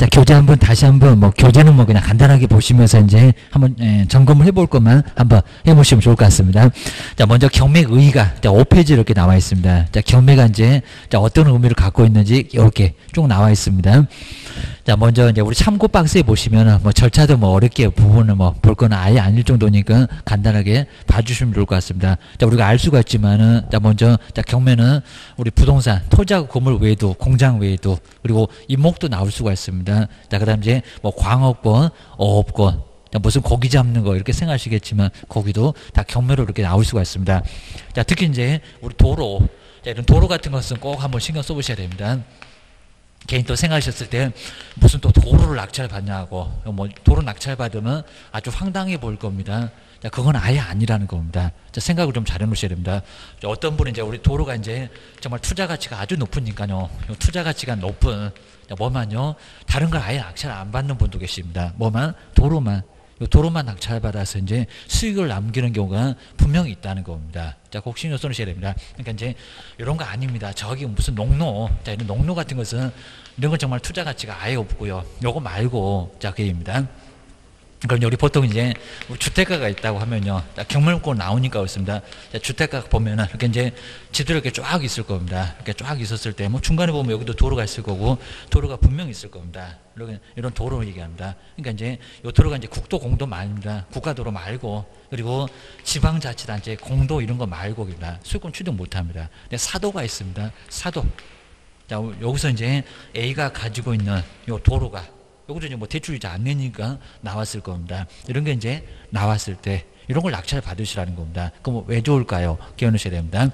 자, 교재 한번 다시 한번 뭐 교재는 뭐 그냥 간단하게 보시면서 이제 한번 점검을 해볼 것만 한번 해보시면 좋을 것 같습니다. 자, 먼저 경맥 의의가 5페이지 이렇게 나와 있습니다. 자, 경매가 이제 어떤 의미를 갖고 있는지 이렇게 쭉 나와 있습니다. 자, 먼저 이제 우리 참고 박스에 보시면은 뭐 절차도 뭐 어렵게 부분을 뭐 볼 건 아예 아닐 정도니까 간단하게 봐주시면 좋을 것 같습니다. 자, 우리가 알 수가 있지만은 자, 먼저 자, 경매는 우리 부동산, 토지하고 건물 외에도 공장 외에도 그리고 임목도 나올 수가 있습니다. 자, 그다음 이제 뭐 광업권, 어업권, 무슨 고기 잡는 거 이렇게 생각하시겠지만 거기도 다 경매로 이렇게 나올 수가 있습니다. 자, 특히 이제 우리 도로, 자, 이런 도로 같은 것은 꼭 한번 신경 써보셔야 됩니다. 개인 또 생각하셨을 때 무슨 또 도로를 낙찰받냐고, 뭐 도로 낙찰받으면 아주 황당해 보일 겁니다. 자, 그건 아예 아니라는 겁니다. 자, 생각을 좀 잘 해놓으셔야 됩니다. 자, 어떤 분은 이제 우리 도로가 이제 정말 투자 가치가 아주 높으니까요. 투자 가치가 높은, 자, 뭐만요? 다른 걸 아예 낙찰 안 받는 분도 계십니다. 뭐만? 도로만 낙찰받아서 이제 수익을 남기는 경우가 분명히 있다는 겁니다. 자, 꼭 신경 써주셔야 됩니다. 그러니까 이제 이런 거 아닙니다. 저기 무슨 농로, 자, 이런 농로 같은 것은 이런 건 정말 투자 가치가 아예 없고요. 요거 말고, 자, 그입니다. 그럼 우리 보통 이제 주택가가 있다고 하면요. 자, 경매권 나오니까 그렇습니다. 자, 주택가 보면은 이렇게 이제 지도 이렇게 쫙 있을 겁니다. 이렇게 쫙 있었을 때 뭐 중간에 보면 여기도 도로가 있을 거고 도로가 분명히 있을 겁니다. 이런 도로 얘기합니다. 그러니까 이제 이 도로가 이제 국도 공도 말입니다. 국가도로 말고 그리고 지방자치단체 공도 이런 거 말고 수익권 취득 못합니다. 근데 사도가 있습니다. 사도. 자, 여기서 이제 A가 가지고 있는 이 도로가 요것도 이제 뭐 대출 이자 안 내니까 나왔을 겁니다. 이런 게 이제 나왔을 때 이런 걸 낙찰 받으시라는 겁니다. 그럼 왜 좋을까요? 기억하셔야 됩니다.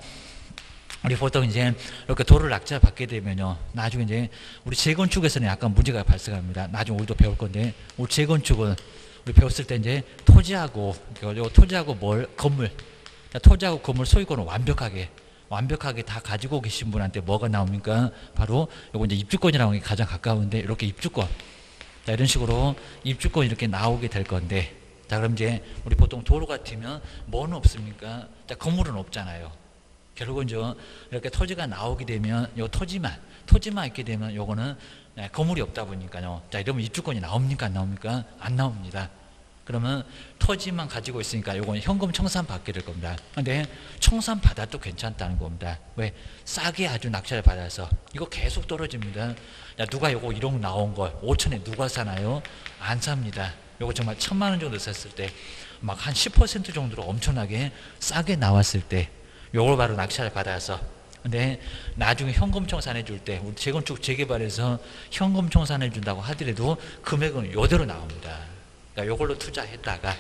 우리 보통 이제 이렇게 도로를 낙찰 받게 되면요. 나중에 이제 우리 재건축에서는 약간 문제가 발생합니다. 나중에 우리도 배울 건데 우리 재건축은 우리 배웠을 때 이제 토지하고 뭘 건물, 토지하고 건물 소유권을 완벽하게 다 가지고 계신 분한테 뭐가 나옵니까? 바로 요거 이제 입주권이라는 게 가장 가까운데 이렇게 입주권. 자, 이런 식으로 입주권 이렇게 나오게 될 건데, 자, 그럼 이제 우리 보통 도로 같으면 뭐는 없습니까? 자, 건물은 없잖아요. 결국은 저 이렇게 토지가 나오게 되면 요 토지만 있게 되면 요거는 건물이 없다 보니까요. 자, 이러면 입주권이 나옵니까? 안 나옵니까? 안 나옵니다. 그러면 토지만 가지고 있으니까 요건 현금 청산 받게 될 겁니다. 근데 청산 받아도 괜찮다는 겁니다. 왜? 싸게 아주 낙찰을 받아서 이거 계속 떨어집니다. 야, 누가 요거 1억 나온 걸 5천에 누가 사나요? 안 삽니다. 요거 정말 1,000만 원 정도 샀을 때 막 한 10% 정도로 엄청나게 싸게 나왔을 때 요걸 바로 낙찰을 받아서 근데 나중에 현금 청산해 줄 때 우리 재건축 재개발에서 현금 청산해 준다고 하더라도 금액은 요대로 나옵니다. 그러니까 요걸로 투자했다가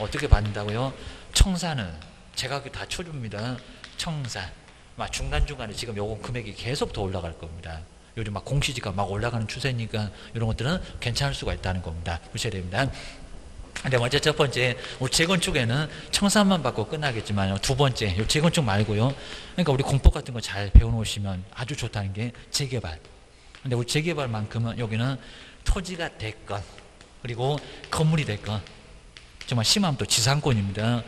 어떻게 받는다고요? 청산은 제가 다 쳐줍니다. 청산. 막 중간중간에 지금 요건 금액이 계속 더 올라갈 겁니다. 요즘 막 공시지가 막 올라가는 추세니까 이런 것들은 괜찮을 수가 있다는 겁니다. 보셔야 됩니다. 근데 먼저 첫 번째, 우리 재건축에는 청산만 받고 끝나겠지만 두 번째, 요 재건축 말고요. 그러니까 우리 공법 같은 거 잘 배워놓으시면 아주 좋다는 게 재개발. 근데 우리 재개발만큼은 여기는 토지가 됐건 그리고 건물이 됐건 정말 심하면 또 지상권입니다.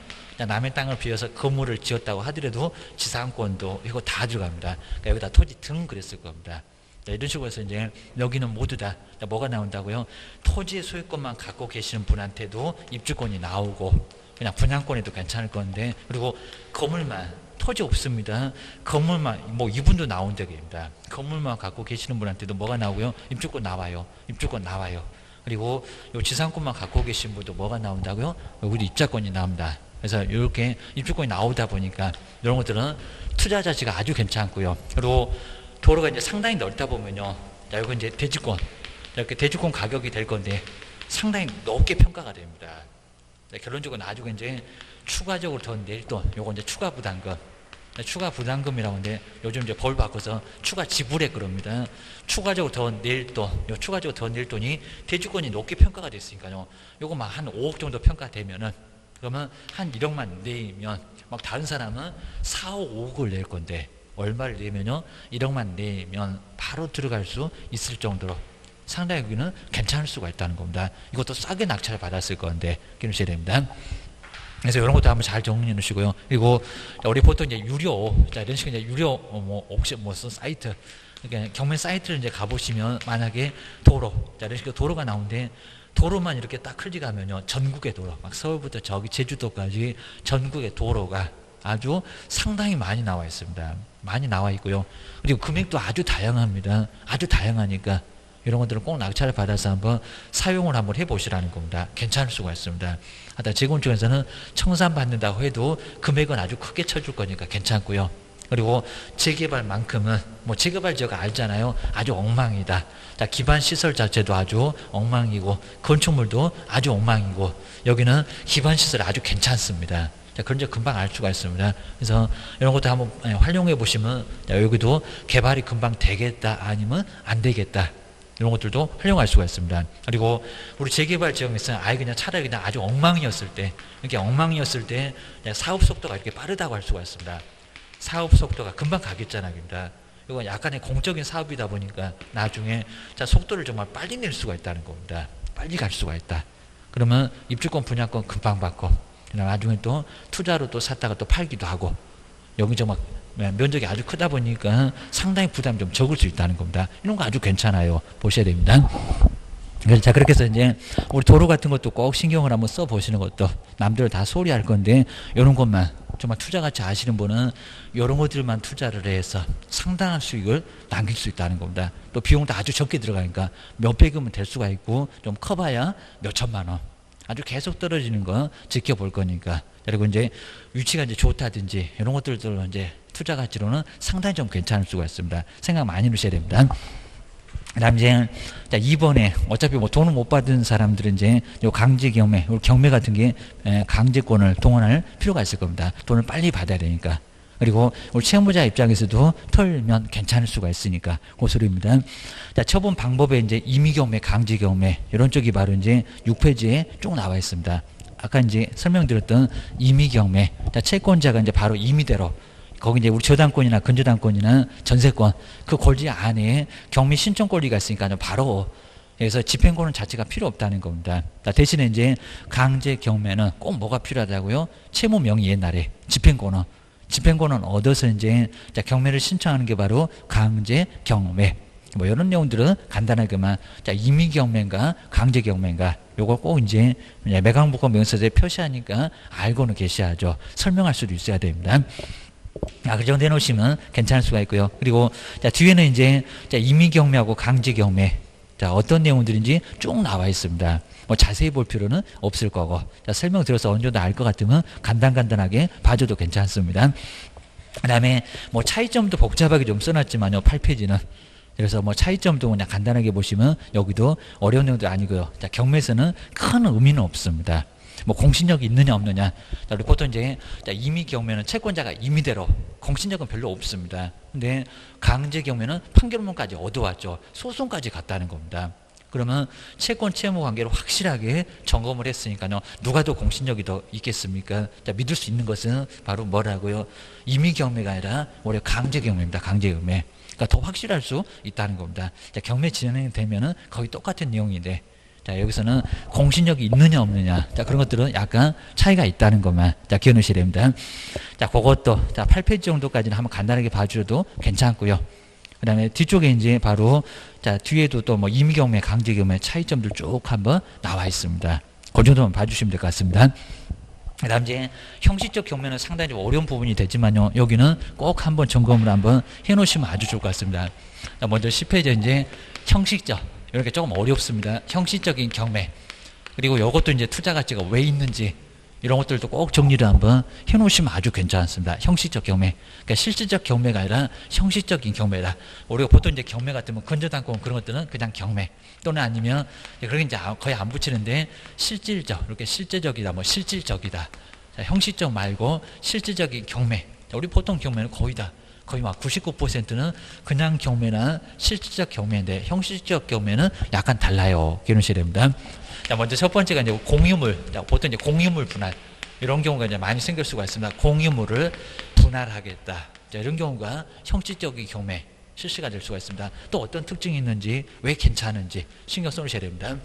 남의 땅을 비워서 건물을 지었다고 하더라도 지상권도 이거 다 들어갑니다. 그러니까 여기다 토지 등 그랬을 겁니다. 자, 이런 식으로 해서 이제 여기는 모두 다 뭐가 나온다고요? 토지의 소유권만 갖고 계시는 분한테도 입주권이 나오고 그냥 분양권에도 괜찮을 건데 그리고 건물만 토지 없습니다. 건물만 뭐 이분도 나온다고입니다. 건물만 갖고 계시는 분한테도 뭐가 나오고요? 입주권 나와요. 입주권 나와요. 그리고 요 지상권만 갖고 계신 분도 뭐가 나온다고요? 여기도 입자권이 나옵니다. 그래서 이렇게 입주권이 나오다 보니까 이런 것들은 투자 자체가 아주 괜찮고요. 그리고 도로가 이제 상당히 넓다 보면요. 자, 이거 이제 대지권. 이렇게 대지권 가격이 될 건데 상당히 높게 평가가 됩니다. 자, 결론적으로 나중에 이제 추가적으로 더 낼 돈, 요거 이제 추가 부담금. 추가 부담금이라고 하는데 요즘 이제 법을 바꿔서 추가 지불액 그럽니다. 추가적으로 더 낼 돈, 요 추가적으로 더 낼 돈이 대지권이 높게 평가가 됐으니까요. 요거 막 한 5억 정도 평가되면은 그러면 한 1억만 내면 막 다른 사람은 4억, 5억을 낼 건데 얼마를 내면요? 1억만 내면 바로 들어갈 수 있을 정도로 상당히 여기는 괜찮을 수가 있다는 겁니다. 이것도 싸게 낙찰을 받았을 건데 기억하셔야 됩니다. 그래서 이런 것도 한번 잘 정리해 놓으시고요. 그리고 우리 보통 이제 유료, 자, 이런 식으로 이제 유료 뭐 옥션 무슨 사이트 그러니까 경매 사이트를 이제 가보시면 만약에 도로, 자, 이렇게 도로가 나오는데 도로만 이렇게 딱 클릭하면요, 전국의 도로, 막 서울부터 저기 제주도까지 전국의 도로가 아주 상당히 많이 나와 있습니다. 많이 나와 있고요. 그리고 금액도 아주 다양합니다. 아주 다양하니까 이런 것들을 꼭 낙찰을 받아서 한번 사용을 한번 해보시라는 겁니다. 괜찮을 수가 있습니다. 하다 재공 쪽에서는 청산 받는다고 해도 금액은 아주 크게 쳐줄 거니까 괜찮고요. 그리고 재개발만큼은 뭐 재개발 지역 알잖아요. 아주 엉망이다. 자, 기반 시설 자체도 아주 엉망이고 건축물도 아주 엉망이고 여기는 기반 시설이 아주 괜찮습니다. 자, 그런 점 금방 알 수가 있습니다. 그래서 이런 것도 한번 활용해 보시면, 자, 여기도 개발이 금방 되겠다 아니면 안 되겠다. 이런 것들도 활용할 수가 있습니다. 그리고 우리 재개발 지역에서는 아예 그냥 차라리 그냥 아주 엉망이었을 때, 이렇게 엉망이었을 때 사업 속도가 이렇게 빠르다고 할 수가 있습니다. 사업 속도가 금방 가겠잖아요. 이건 약간의 공적인 사업이다 보니까 나중에, 자, 속도를 정말 빨리 낼 수가 있다는 겁니다. 빨리 갈 수가 있다. 그러면 입주권 분양권 금방 받고 나중에 또 투자로 또 샀다가 또 팔기도 하고, 여기 정말 면적이 아주 크다 보니까 상당히 부담이 좀 적을 수 있다는 겁니다. 이런 거 아주 괜찮아요. 보셔야 됩니다. 자, 그렇게 해서 이제 우리 도로 같은 것도 꼭 신경을 한번 써 보시는 것도, 남들 다 소리할 건데 이런 것만 정말 투자같이 아시는 분은 이런 것들만 투자를 해서 상당한 수익을 남길 수 있다는 겁니다. 또 비용도 아주 적게 들어가니까 몇백이면 될 수가 있고, 좀 커봐야 몇천만 원. 아주 계속 떨어지는 거 지켜볼 거니까. 그리고 이제 위치가 이제 좋다든지 이런 것들도 이제 투자 가치로는 상당히 좀 괜찮을 수가 있습니다. 생각 많이 넣으셔야 됩니다. 그 다음 이제, 자, 이번에 어차피 뭐 돈을 못 받은 사람들은 이제 요 강제 경매, 요 경매 같은 게 강제권을 동원할 필요가 있을 겁니다. 돈을 빨리 받아야 되니까. 그리고 우리 채무자 입장에서도 털면 괜찮을 수가 있으니까 그 소리입니다. 자, 처분 방법에 이제 임의경매, 강제경매 이런 쪽이 바로 이제 6페이지에 쭉 나와 있습니다. 아까 이제 설명드렸던 임의경매, 자, 채권자가 이제 바로 임의대로 거기 이제 우리 저당권이나 근저당권이나 전세권 그 권리 안에 경매 신청 권리가 있으니까 바로 그래서 집행권은 자체가 필요 없다는 겁니다. 대신에 이제 강제 경매는 꼭 뭐가 필요하다고요? 채무 명의 옛날에 집행권은. 집행권은 얻어서 이제, 자, 경매를 신청하는 게 바로 강제 경매. 뭐 이런 내용들은 간단하게만, 자, 임의 경매인가 강제 경매인가 요걸 꼭 이제 매각무권 명세서에 표시하니까 알고는 계셔야죠. 설명할 수도 있어야 됩니다. 아, 그 정도 해놓으시면 괜찮을 수가 있고요. 그리고, 자, 뒤에는 이제, 자, 임의 경매하고 강제 경매, 자, 어떤 내용들인지 쭉 나와 있습니다. 뭐 자세히 볼 필요는 없을 거고, 자, 설명 들어서 어느 정도 알 것 같으면 간단간단하게 봐줘도 괜찮습니다. 그 다음에 뭐 차이점도 복잡하게 좀 써놨지만요, 8페이지는. 그래서 뭐 차이점도 그냥 간단하게 보시면 여기도 어려운 내용도 아니고요. 자, 경매에서는 큰 의미는 없습니다. 뭐 공신력이 있느냐 없느냐. 자, 우리 보통 이제, 자, 임의 경매는 채권자가 임의대로 공신력은 별로 없습니다. 근데 강제 경매는 판결문까지 얻어왔죠. 소송까지 갔다는 겁니다. 그러면 채권 채무 관계를 확실하게 점검을 했으니까요. 누가 더 공신력이 더 있겠습니까? 자, 믿을 수 있는 것은 바로 뭐라고요? 임의 경매가 아니라 원래 강제 경매입니다. 강제 경매. 그러니까 더 확실할 수 있다는 겁니다. 자, 경매 진행되면은 거의 똑같은 내용인데, 자, 여기서는 공신력이 있느냐 없느냐, 자, 그런 것들은 약간 차이가 있다는 것만, 자, 기억 넣으셔야 됩니다. 자, 그것도, 자, 8페이지 정도까지는 한번 간단하게 봐주셔도 괜찮고요. 그 다음에 뒤쪽에 이제 바로, 자, 뒤에도 또 뭐 임의 경매, 강제 경매 차이점들 쭉 한번 나와 있습니다. 그 정도만 봐주시면 될 것 같습니다. 그 다음 이제 형식적 경매는 상당히 좀 어려운 부분이 되지만요, 여기는 꼭 한번 점검을 한번 해놓으시면 아주 좋을 것 같습니다. 자, 먼저 10페이지에 이제 형식적, 이렇게 조금 어렵습니다. 형식적인 경매. 그리고 이것도 이제 투자 가치가 왜 있는지 이런 것들도 꼭 정리를 한번 해놓으시면 아주 괜찮습니다. 형식적 경매. 그러니까 실질적 경매가 아니라 형식적인 경매다. 우리가 보통 이제 경매 같으면 근저당권 그런 것들은 그냥 경매 또는 아니면 그렇게 이제 거의 안 붙이는데 실질적, 이렇게 실제적이다, 뭐 실질적이다. 자, 형식적 말고 실질적인 경매. 자, 우리 보통 경매는 거의 다. 거의 막 99%는 그냥 경매나 실질적 경매인데 형식적 경매는 약간 달라요. 기억하셔야 됩니다. 자, 먼저 첫 번째가 이제 공유물. 자, 보통 이제 공유물 분할. 이런 경우가 이제 많이 생길 수가 있습니다. 공유물을 분할하겠다. 자, 이런 경우가 형식적인 경매 실시가 될 수가 있습니다. 또 어떤 특징이 있는지, 왜 괜찮은지 신경 써주셔야 됩니다.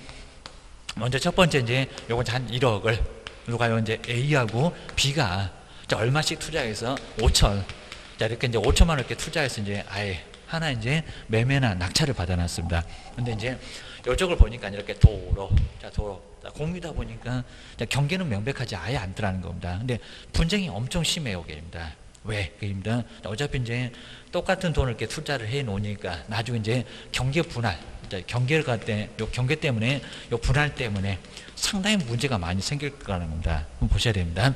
먼저 첫 번째 이제 요건 한 1억을 누가요? 이제 A하고 B가, 자, 얼마씩 투자해서 5천. 자, 이렇게 이제 5천만 원 이렇게 투자해서 이제 아예 하나 이제 매매나 낙찰을 받아놨습니다. 근데 이제 이쪽을 보니까 이렇게 도로, 자 도로, 자, 공유다 보니까 자, 경계는 명백하지 아예 않더라는 겁니다. 근데 분쟁이 엄청 심해요, 게입니다. 왜? 그입니다. 어차피 이제 똑같은 돈을 이렇게 투자를 해 놓으니까 나중에 이제 경계 분할, 경계를 갈 때, 요 경계 때문에, 요 분할 때문에 상당히 문제가 많이 생길 거라는 겁니다. 보셔야 됩니다.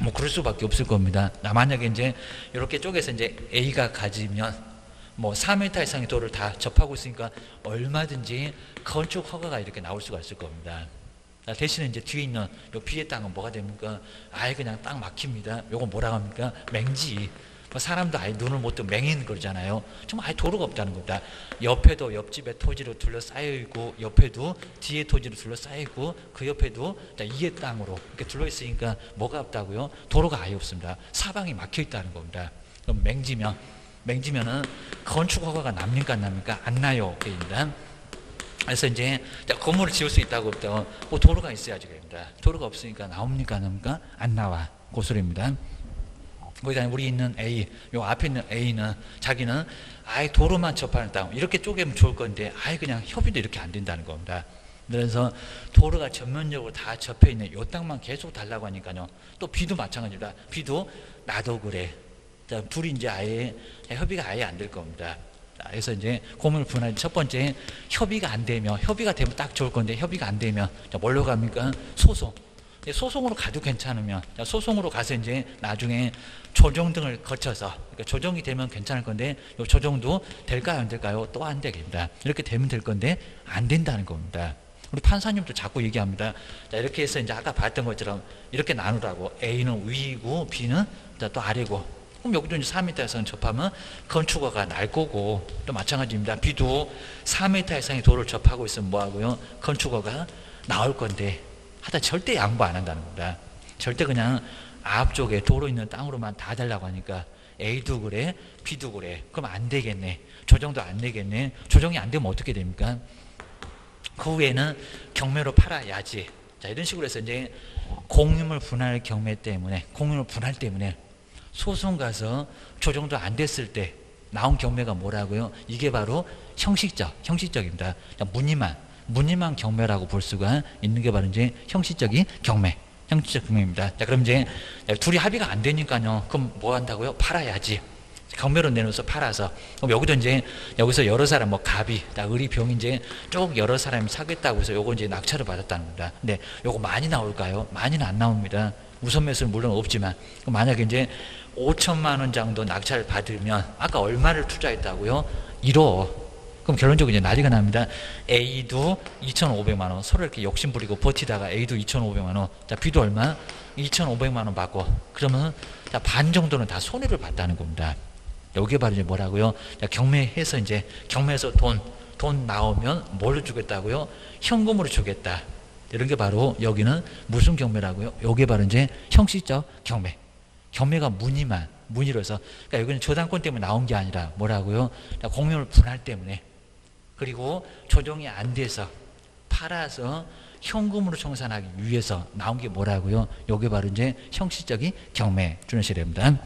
뭐 그럴 수밖에 없을 겁니다. 만약에 이제 이렇게 쪼개서 이제 A가 가지면 뭐 3m 이상의 도를 다 접하고 있으니까 얼마든지 건축 허가가 이렇게 나올 수가 있을 겁니다. 대신에 이제 뒤에 있는 요 B의 땅은 뭐가 됩니까? 아예 그냥 딱 막힙니다. 요거 뭐라고 합니까? 맹지. 사람도 아예 눈을 못 뜨고 맹인 거잖아요. 정말 아예 도로가 없다는 겁니다. 옆에도 옆집의 토지로 둘러싸여 있고, 옆에도 뒤에 토지로 둘러싸여 있고, 그 옆에도 이의 땅으로 이렇게 둘러있으니까 뭐가 없다고요? 도로가 아예 없습니다. 사방이 막혀 있다는 겁니다. 그럼 맹지면은 건축 허가가 납니까 안 납니까? 안 나요. 그입니다. 그래서 이제 건물을 지을 수 있다고 없다고 도로가 있어야지 됩니다. 도로가 없으니까 나옵니까 안 나옵니까? 안 나와. 그 소리입니다. 거기다 우리 있는 A, 요 앞에 있는 A는 자기는 아예 도로만 접하는 땅, 이렇게 쪼개면 좋을 건데 아예 그냥 협의도 이렇게 안 된다는 겁니다. 그래서 도로가 전면적으로 다 접해 있는 요 땅만 계속 달라고 하니까요. 또 B도 마찬가지입니다. B도 나도 그래. 자, 둘이 이제 아예 협의가 아예 안 될 겁니다. 그래서 이제 고물 분할 첫 번째 협의가 안 되면, 협의가 되면 딱 좋을 건데 협의가 안 되면 뭘로 갑니까? 소송. 소송으로 가도 괜찮으면, 소송으로 가서 이제 나중에 조정 등을 거쳐서, 그러니까 조정이 되면 괜찮을 건데, 요 조정도 될까요 안 될까요? 또 안 되겠다. 이렇게 되면 될 건데 안 된다는 겁니다. 우리 판사님도 자꾸 얘기합니다. 자, 이렇게 해서 이제 아까 봤던 것처럼 이렇게 나누라고. A는 위이고 B는 또 아래고. 그럼 여기도 이제 4m 이상 접하면 건축허가 날 거고, 또 마찬가지입니다. B도 4m 이상의 도를 접하고 있으면 뭐하고요? 건축허가 나올 건데 하다 절대 양보 안 한다는 겁니다. 절대 그냥 앞쪽에 도로 있는 땅으로만 다 달라고 하니까 A도 그래, B도 그래. 그럼 안 되겠네. 조정도 안 되겠네. 조정이 안 되면 어떻게 됩니까? 그 후에는 경매로 팔아야지. 자, 이런 식으로 해서 이제 공유물 분할 경매 때문에, 공유물 분할 때문에 소송 가서 조정도 안 됐을 때 나온 경매가 뭐라고요? 이게 바로 형식적입니다. 무늬만 경매라고 볼 수가 있는 게 바로 이제 형식적 경매입니다. 자, 그럼 이제 둘이 합의가 안 되니까요. 그럼 뭐 한다고요? 팔아야지. 경매로 내놓아서 팔아서. 그럼 여기도 이제 여기서 여러 사람 뭐 갑이, 을이, 병이 이제 쭉 여러 사람이 사겠다고 해서 요거 이제 낙찰을 받았다는 겁니다. 근데 요거 많이 나올까요? 많이는 안 나옵니다. 우선 매수는 물론 없지만, 만약에 이제 5천만 원 정도 낙찰을 받으면 아까 얼마를 투자했다고요? 1억. 그럼 결론적으로 이제 난리가 납니다. A도 2,500만 원. 서로 이렇게 욕심 부리고 버티다가 A도 2,500만 원. 자, B도 얼마? 2,500만 원 받고. 그러면 자, 반 정도는 다 손해를 봤다는 겁니다. 여기에 바로 이제 뭐라고요? 자, 경매해서 이제 경매에서 돈 나오면 뭘로 주겠다고요? 현금으로 주겠다. 이런 게 바로 여기는 무슨 경매라고요? 요게 바로 이제 형식적 경매. 경매가 무늬로 해서, 그러니까 여기는 저당권 때문에 나온 게 아니라 뭐라고요? 공유물 분할 때문에, 그리고 조정이 안 돼서 팔아서 현금으로 청산하기 위해서 나온 게 뭐라고요? 요게 바로 이제 형식적인 경매 주셔야 됩니다.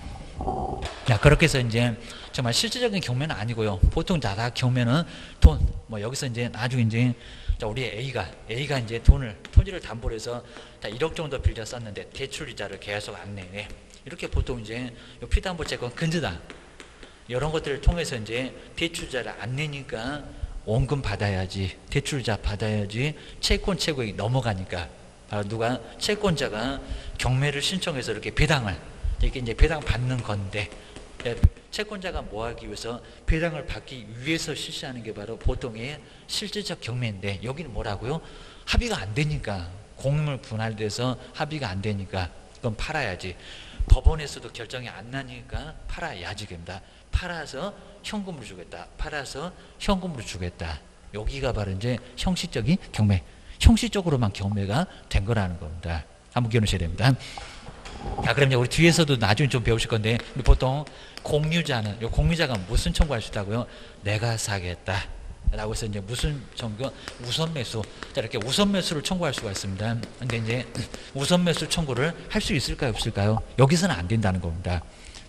자, 그렇게 해서 이제 정말 실질적인 경매는 아니고요. 보통 다 경매는 돈, 뭐 여기서 이제 나중에 이제 자, 우리 A가 이제 토지를 담보로 해서 1억 정도 빌려 썼는데 대출 이자를 계속 안 내네. 이렇게 보통 이제 피담보 채권 근저당 이런 것들을 통해서 이제 대출 이자를 안 내니까 원금 받아야지, 대출 이자 받아야지, 채권 최고액이 넘어가니까 바로 누가 채권자가 경매를 신청해서 이렇게 이렇게 이제 배당 받는 건데, 채권자가 뭐 하기 위해서, 배당을 받기 위해서 실시하는 게 바로 보통의 실질적 경매인데, 여기는 뭐라고요? 합의가 안 되니까, 공유물 분할돼서 합의가 안 되니까 그럼 팔아야지. 법원에서도 결정이 안 나니까 팔아야지 됩니다. 팔아서 현금으로 주겠다. 팔아서 현금으로 주겠다. 여기가 바로 이제 형식적인 경매, 형식적으로만 경매가 된 거라는 겁니다. 한번 기억하셔야 됩니다. 자, 그럼 우리 뒤에서도 나중에 좀 배우실 건데, 보통 공유자는, 요 공유자가 무슨 청구할 수 있다고요? 내가 사겠다. 라고 해서 이제 무슨 청구? 우선 매수. 자, 이렇게 우선 매수를 청구할 수가 있습니다. 근데 이제 우선 매수 청구를 할 수 있을까요? 없을까요? 여기서는 안 된다는 겁니다.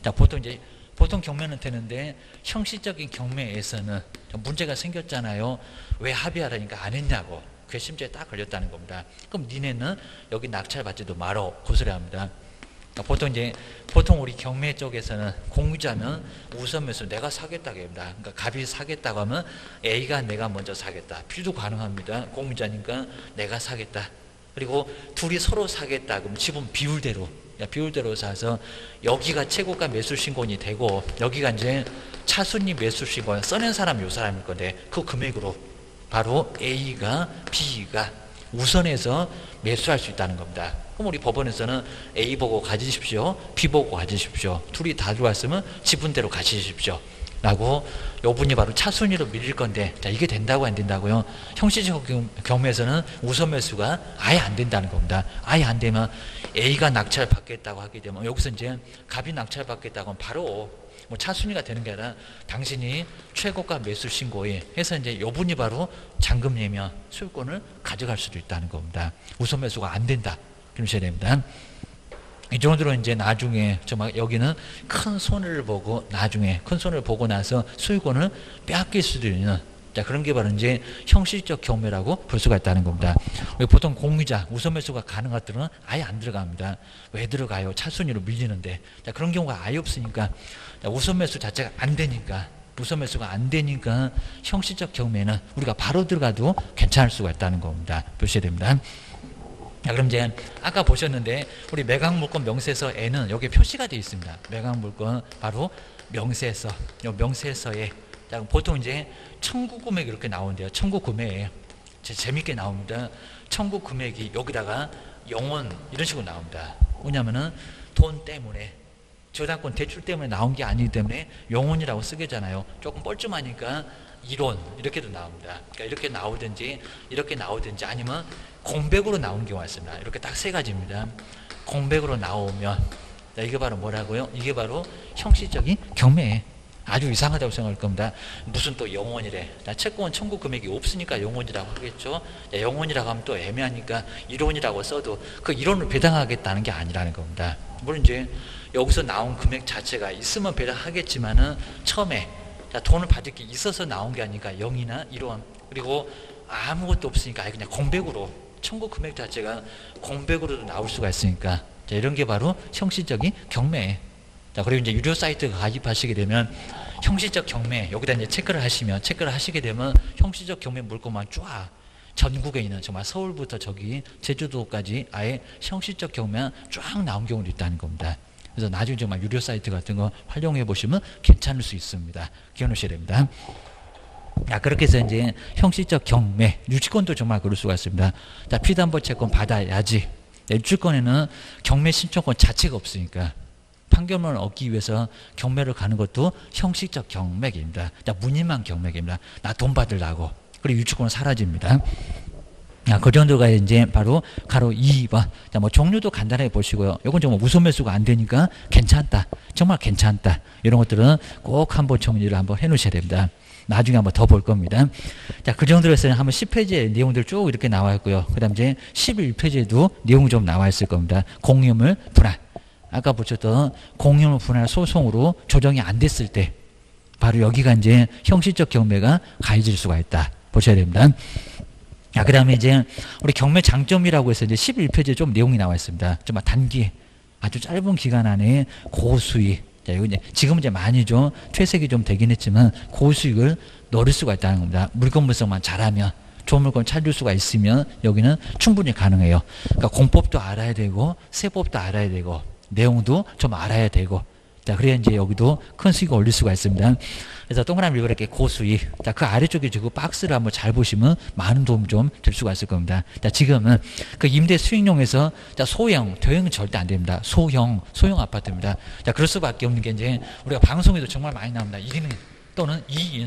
자, 보통 이제 보통 경매는 되는데 형식적인 경매에서는 문제가 생겼잖아요. 왜 합의하라니까 안 했냐고 괘씸죄에 딱 걸렸다는 겁니다. 그럼 니네는 여기 낙찰받지도 말어 고소를 합니다. 보통 이제 보통 우리 경매 쪽에서는 공유자는 우선면서 내가 사겠다고 합니다. 그러니까 갑이 사겠다고 하면 A가 내가 먼저 사겠다. 필도 가능합니다. 공유자니까 내가 사겠다. 그리고 둘이 서로 사겠다. 그럼 지분 비율대로 사서 여기가 최고가 매수신고인이 되고 여기가 이제 차순위 매수신고인 써낸 사람이 요 사람일 건데 그 금액으로 바로 A가 B가 우선해서 매수할 수 있다는 겁니다. 그럼 우리 법원에서는 A 보고 가지십시오. B 보고 가지십시오. 둘이 다 들어왔으면 지분대로 가지십시오. 라고 요분이 바로 차순위로 밀릴 건데 자 이게 된다고 안 된다고요? 형식적 경매에서는 우선 매수가 아예 안 된다는 겁니다. 아예 안 되면 A가 낙찰 받겠다고 하게 되면 여기서 이제 갑이 낙찰 받겠다고 하면 바로 뭐 차순위가 되는 게 아니라 당신이 최고가 매수 신고에 해서 이제 요분이 바로 잔금 예면 소유권을 가져갈 수도 있다는 겁니다. 우선 매수가 안 된다. 그러셔야 됩니다. 이 정도로 이제 나중에 정말 여기는 큰 손을 보고 나중에 큰 손을 보고 나서 소유권을 빼앗길 수도 있는 자 그런 게 바로 이제 형식적 경매라고 볼 수가 있다는 겁니다. 보통 공유자 우선 매수가 가능한 것들은 아예 안 들어갑니다. 왜 들어가요? 차순위로 밀리는데 자 그런 경우가 아예 없으니까 자, 우선 매수 자체가 안 되니까 우선 매수가 안 되니까 형식적 경매는 우리가 바로 들어가도 괜찮을 수가 있다는 겁니다. 보셔야 됩니다. 자, 그럼 이제 아까 보셨는데 우리 매각물권 명세서 에는 여기 표시가 되어 있습니다. 매각물권 바로 명세서, 요 명세서에 자, 보통 이제 청구 금액 이렇게 나오는데요. 청구 금액 재밌게 나옵니다. 청구 금액이 여기다가 0원 이런 식으로 나옵니다. 왜냐하면은 돈 때문에 저당권 대출 때문에 나온 게 아니기 때문에 0원이라고 쓰겠잖아요. 조금 뻘쭘하니까 1원 이렇게도 나옵니다. 그러니까 이렇게 나오든지 이렇게 나오든지 아니면 공백으로 나온 경우가 있습니다. 이렇게 딱 세 가지입니다. 공백으로 나오면 자, 이게 바로 뭐라고요? 이게 바로 형식적인 경매. 아주 이상하다고 생각할 겁니다. 무슨 또 0원이래. 자, 채권 청구 금액이 없으니까 0원이라고 하겠죠. 자, 0원이라고 하면 또 애매하니까 1원이라고 써도 그 1원을 배당하겠다는 게 아니라는 겁니다. 물론 이제 여기서 나온 금액 자체가 있으면 배당하겠지만은 처음에 자, 돈을 받을 게 있어서 나온 게 아니니까 0이나 1원 그리고 아무것도 없으니까 아예 그냥 공백으로 청구 금액 자체가 공백으로도 나올 수가 있으니까 자, 이런 게 바로 형식적인 경매. 자, 그리고 이제 유료 사이트 가입하시게 되면 형식적 경매 여기다 이제 체크를 하시게 되면 형식적 경매 물건만 쫙 전국에 있는 정말 서울부터 저기 제주도까지 아예 형식적 경매만 쫙 나온 경우도 있다는 겁니다. 그래서 나중에 정말 유료 사이트 같은 거 활용해 보시면 괜찮을 수 있습니다. 기억하셔야 됩니다. 자, 그렇게 해서 이제 형식적 경매, 유치권도 정말 그럴 수가 있습니다. 자, 피담보 채권 받아야지. 유치권에는 경매 신청권 자체가 없으니까 판결문을 얻기 위해서 경매를 가는 것도 형식적 경매입니다. 자, 무늬만 경매입니다. 나 돈 받으려고. 그리고 유치권은 사라집니다. 자, 그 정도가 이제 바로 가로 2번. 자, 뭐 종류도 간단하게 보시고요. 이건 정말 우선 매수가 안 되니까 괜찮다. 정말 괜찮다. 이런 것들은 꼭 한번 정리를 한번 해 놓으셔야 됩니다. 나중에 한번 더 볼 겁니다. 자, 그 정도로 해서 한번 10페이지에 내용들 쭉 이렇게 나와 있고요. 그 다음 이제 11페이지에도 내용이 좀 나와 있을 겁니다. 공유물 분할. 아까 보셨던 공유물 분할 소송으로 조정이 안 됐을 때 바로 여기가 이제 형식적 경매가 가해질 수가 있다. 보셔야 됩니다. 자, 그 다음에 이제 우리 경매 장점이라고 해서 이제 11페이지에 좀 내용이 나와 있습니다. 정말 단기, 아주 짧은 기간 안에 고수익. 자, 이거 이제 지금 이제 많이 좀 퇴색이 좀 되긴 했지만 고수익을 노릴 수가 있다는 겁니다. 물건 분석만 잘하면 좋은 물건 찾을 수가 있으면 여기는 충분히 가능해요. 그러니까 공법도 알아야 되고 세법도 알아야 되고 내용도 좀 알아야 되고 자, 그래야 이제 여기도 큰 수익을 올릴 수가 있습니다. 그래서 동그라미 이렇게 고수익. 자, 그 아래쪽에 지금 박스를 한번 잘 보시면 많은 도움 좀 될 수가 있을 겁니다. 자, 지금은 그 임대 수익용에서 자, 소형, 대형은 절대 안 됩니다. 소형 아파트입니다. 자, 그럴 수밖에 없는 게 이제 우리가 방송에도 정말 많이 나옵니다. 1인 또는 2인.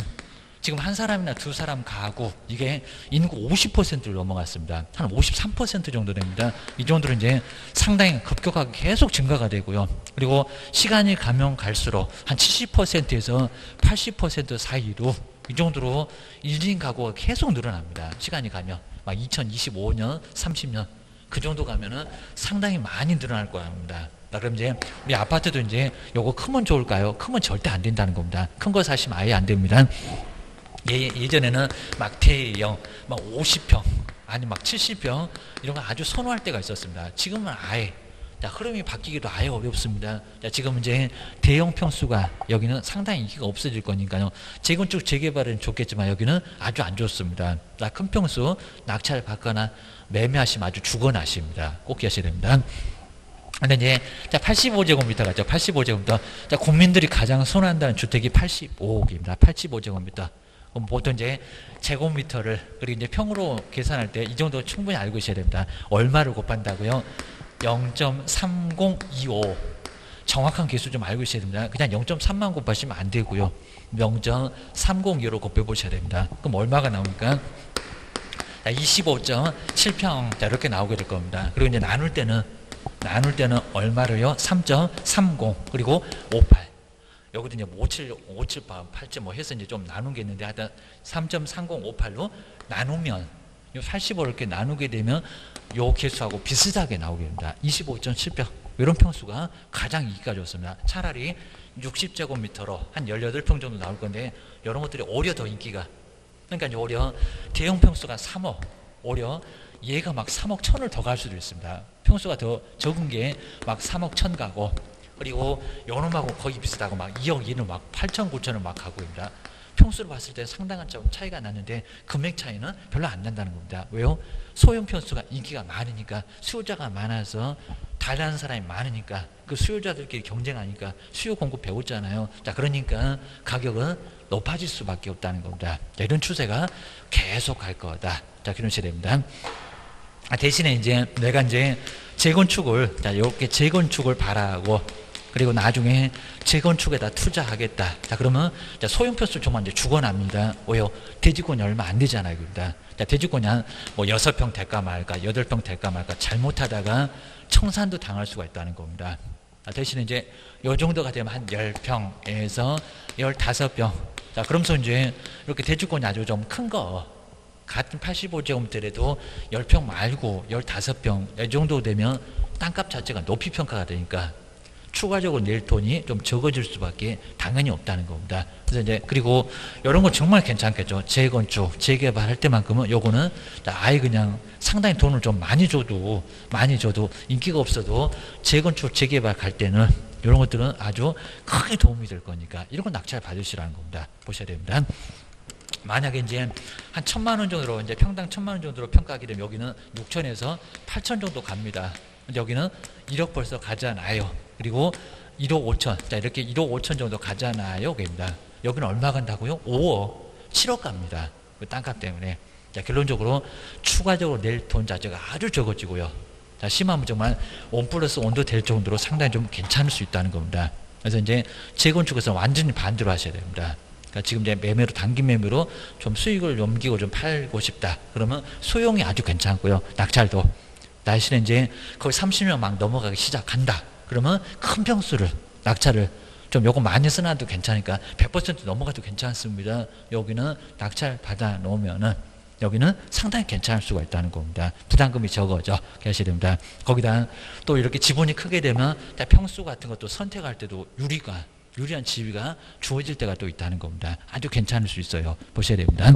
지금 한 사람이나 두 사람 가구 이게 인구 50%를 넘어갔습니다. 한 53% 정도 됩니다. 이 정도로 이제 상당히 급격하게 계속 증가가 되고요. 그리고 시간이 가면 갈수록 한 70%에서 80% 사이로 이 정도로 1인 가구가 계속 늘어납니다. 시간이 가면 막 2025년, 30년 그 정도 가면은 상당히 많이 늘어날 거랍니다. 그럼 이제 우리 아파트도 이제 요거 크면 좋을까요? 크면 절대 안 된다는 겁니다. 큰 거 사시면 아예 안 됩니다. 예전에는 막 대형, 막 50평, 아니 막 70평 이런 거 아주 선호할 때가 있었습니다. 지금은 아예 흐름이 바뀌기도 아예 어렵습니다. 지금 이제 대형 평수가 여기는 상당히 인기가 없어질 거니까요. 재건축 재개발은 좋겠지만 여기는 아주 안 좋습니다. 큰 평수 낙찰 받거나 매매하시면 아주 죽어나십니다. 꼭 기억하셔야 됩니다. 근데 이제 85제곱미터 같죠. 85제곱미터. 자, 국민들이 가장 선호한다는 주택이 85억입니다. 85제곱미터. 그럼 보통 이제 제곱미터를 그리고 이제 평으로 계산할 때 이 정도 충분히 알고 있어야 됩니다. 얼마를 곱한다고요? 0.3025. 정확한 개수 좀 알고 있어야 됩니다. 그냥 0.3만 곱하시면 안 되고요. 0.3025로 곱해 보셔야 됩니다. 그럼 얼마가 나옵니까? 25.7평. 자, 이렇게 나오게 될 겁니다. 그리고 이제 나눌 때는 얼마를요? 3.30 그리고 58. 여기도 이제 578 뭐 해서 이제 좀 나눈 게 있는데 하여튼 3.3058로 나누면 85를 이렇게 나누게 되면 요 개수하고 비슷하게 나오게 됩니다. 25.7평. 이런 평수가 가장 이기가 좋습니다. 차라리 60제곱미터로 한 18평 정도 나올 건데 이런 것들이 오히려 더 인기가. 그러니까 이제 오히려 대형 평수가 3억. 오히려 얘가 막 3억 천을 더 갈 수도 있습니다. 평수가 더 적은 게 막 3억 천 가고 그리고 요놈하고 거의 비슷하고 막 2억 2는 막 8천 9천을 막 가고 있습니다. 평수를 봤을 때 상당한 차이가 나는데 금액 차이는 별로 안 난다는 겁니다. 왜요? 소형 평수가 인기가 많으니까 수요자가 많아서 달라는 사람이 많으니까 그 수요자들끼리 경쟁하니까 수요 공급 배웠잖아요. 자, 그러니까 가격은 높아질 수밖에 없다는 겁니다. 자, 이런 추세가 계속 갈 거다. 자, 그런 시대입니다. 대신에 이제 내가 이제 재건축을 자 이렇게 재건축을 바라고 그리고 나중에 재건축에다 투자하겠다. 자 그러면 자 소형 평수 조만 이제 죽어납니다. 왜요? 대지권이 얼마 안 되잖아요, 그러니까. 자 대지권이 한 뭐 6평 될까 말까, 8평 될까 말까 잘못하다가 청산도 당할 수가 있다는 겁니다. 대신에 이제 요 정도가 되면 한 10평에서 15평. 자 그러면서 이제 이렇게 대지권이 아주 좀 큰 거. 같은 85제곱미터라도 10평 말고 15평 이 정도 되면 땅값 자체가 높이 평가가 되니까 추가적으로 낼 돈이 좀 적어질 수밖에 당연히 없다는 겁니다. 그래서 이제 그리고 이런 거 정말 괜찮겠죠. 재건축, 재개발할 때만큼은 요거는 아예 그냥 상당히 돈을 좀 많이 줘도 인기가 없어도 재건축, 재개발 갈 때는 이런 것들은 아주 크게 도움이 될 거니까 이런 건 낙찰 받으시라는 겁니다. 보셔야 됩니다. 만약에 이제 한 1,000만 원 정도로 이제 평당 1,000만 원 정도로 평가하게 되면 여기는 6천에서 8천 정도 갑니다. 여기는 1억 벌써 가잖아요. 그리고 1억 5천. 자, 이렇게 1억 5천 정도 가잖아요. 여기입니다. 여기는 얼마 간다고요? 5억. 7억 갑니다. 그 땅값 때문에. 자, 결론적으로 추가적으로 낼 돈 자체가 아주 적어지고요. 자, 심하면 정말 1+1도 될 정도로 상당히 좀 괜찮을 수 있다는 겁니다. 그래서 이제 재건축에서 완전히 반대로 하셔야 됩니다. 그러니까 지금 이제 매매로 단기 매매로 좀 수익을 넘기고 좀 팔고 싶다. 그러면 소형이 아주 괜찮고요. 낙찰도 날씨는 이제 거의 30명 막 넘어가기 시작한다. 그러면 큰 평수를 낙찰을 좀 요거 많이 쓰나도 괜찮으니까 100% 넘어가도 괜찮습니다. 여기는 낙찰 받아 놓으면은 여기는 상당히 괜찮을 수가 있다는 겁니다. 부담금이 적어져 계셔야 됩니다. 거기다 또 이렇게 지분이 크게 되면 평수 같은 것도 선택할 때도 유리한 지위가 주어질 때가 또 있다는 겁니다. 아주 괜찮을 수 있어요. 보셔야 됩니다.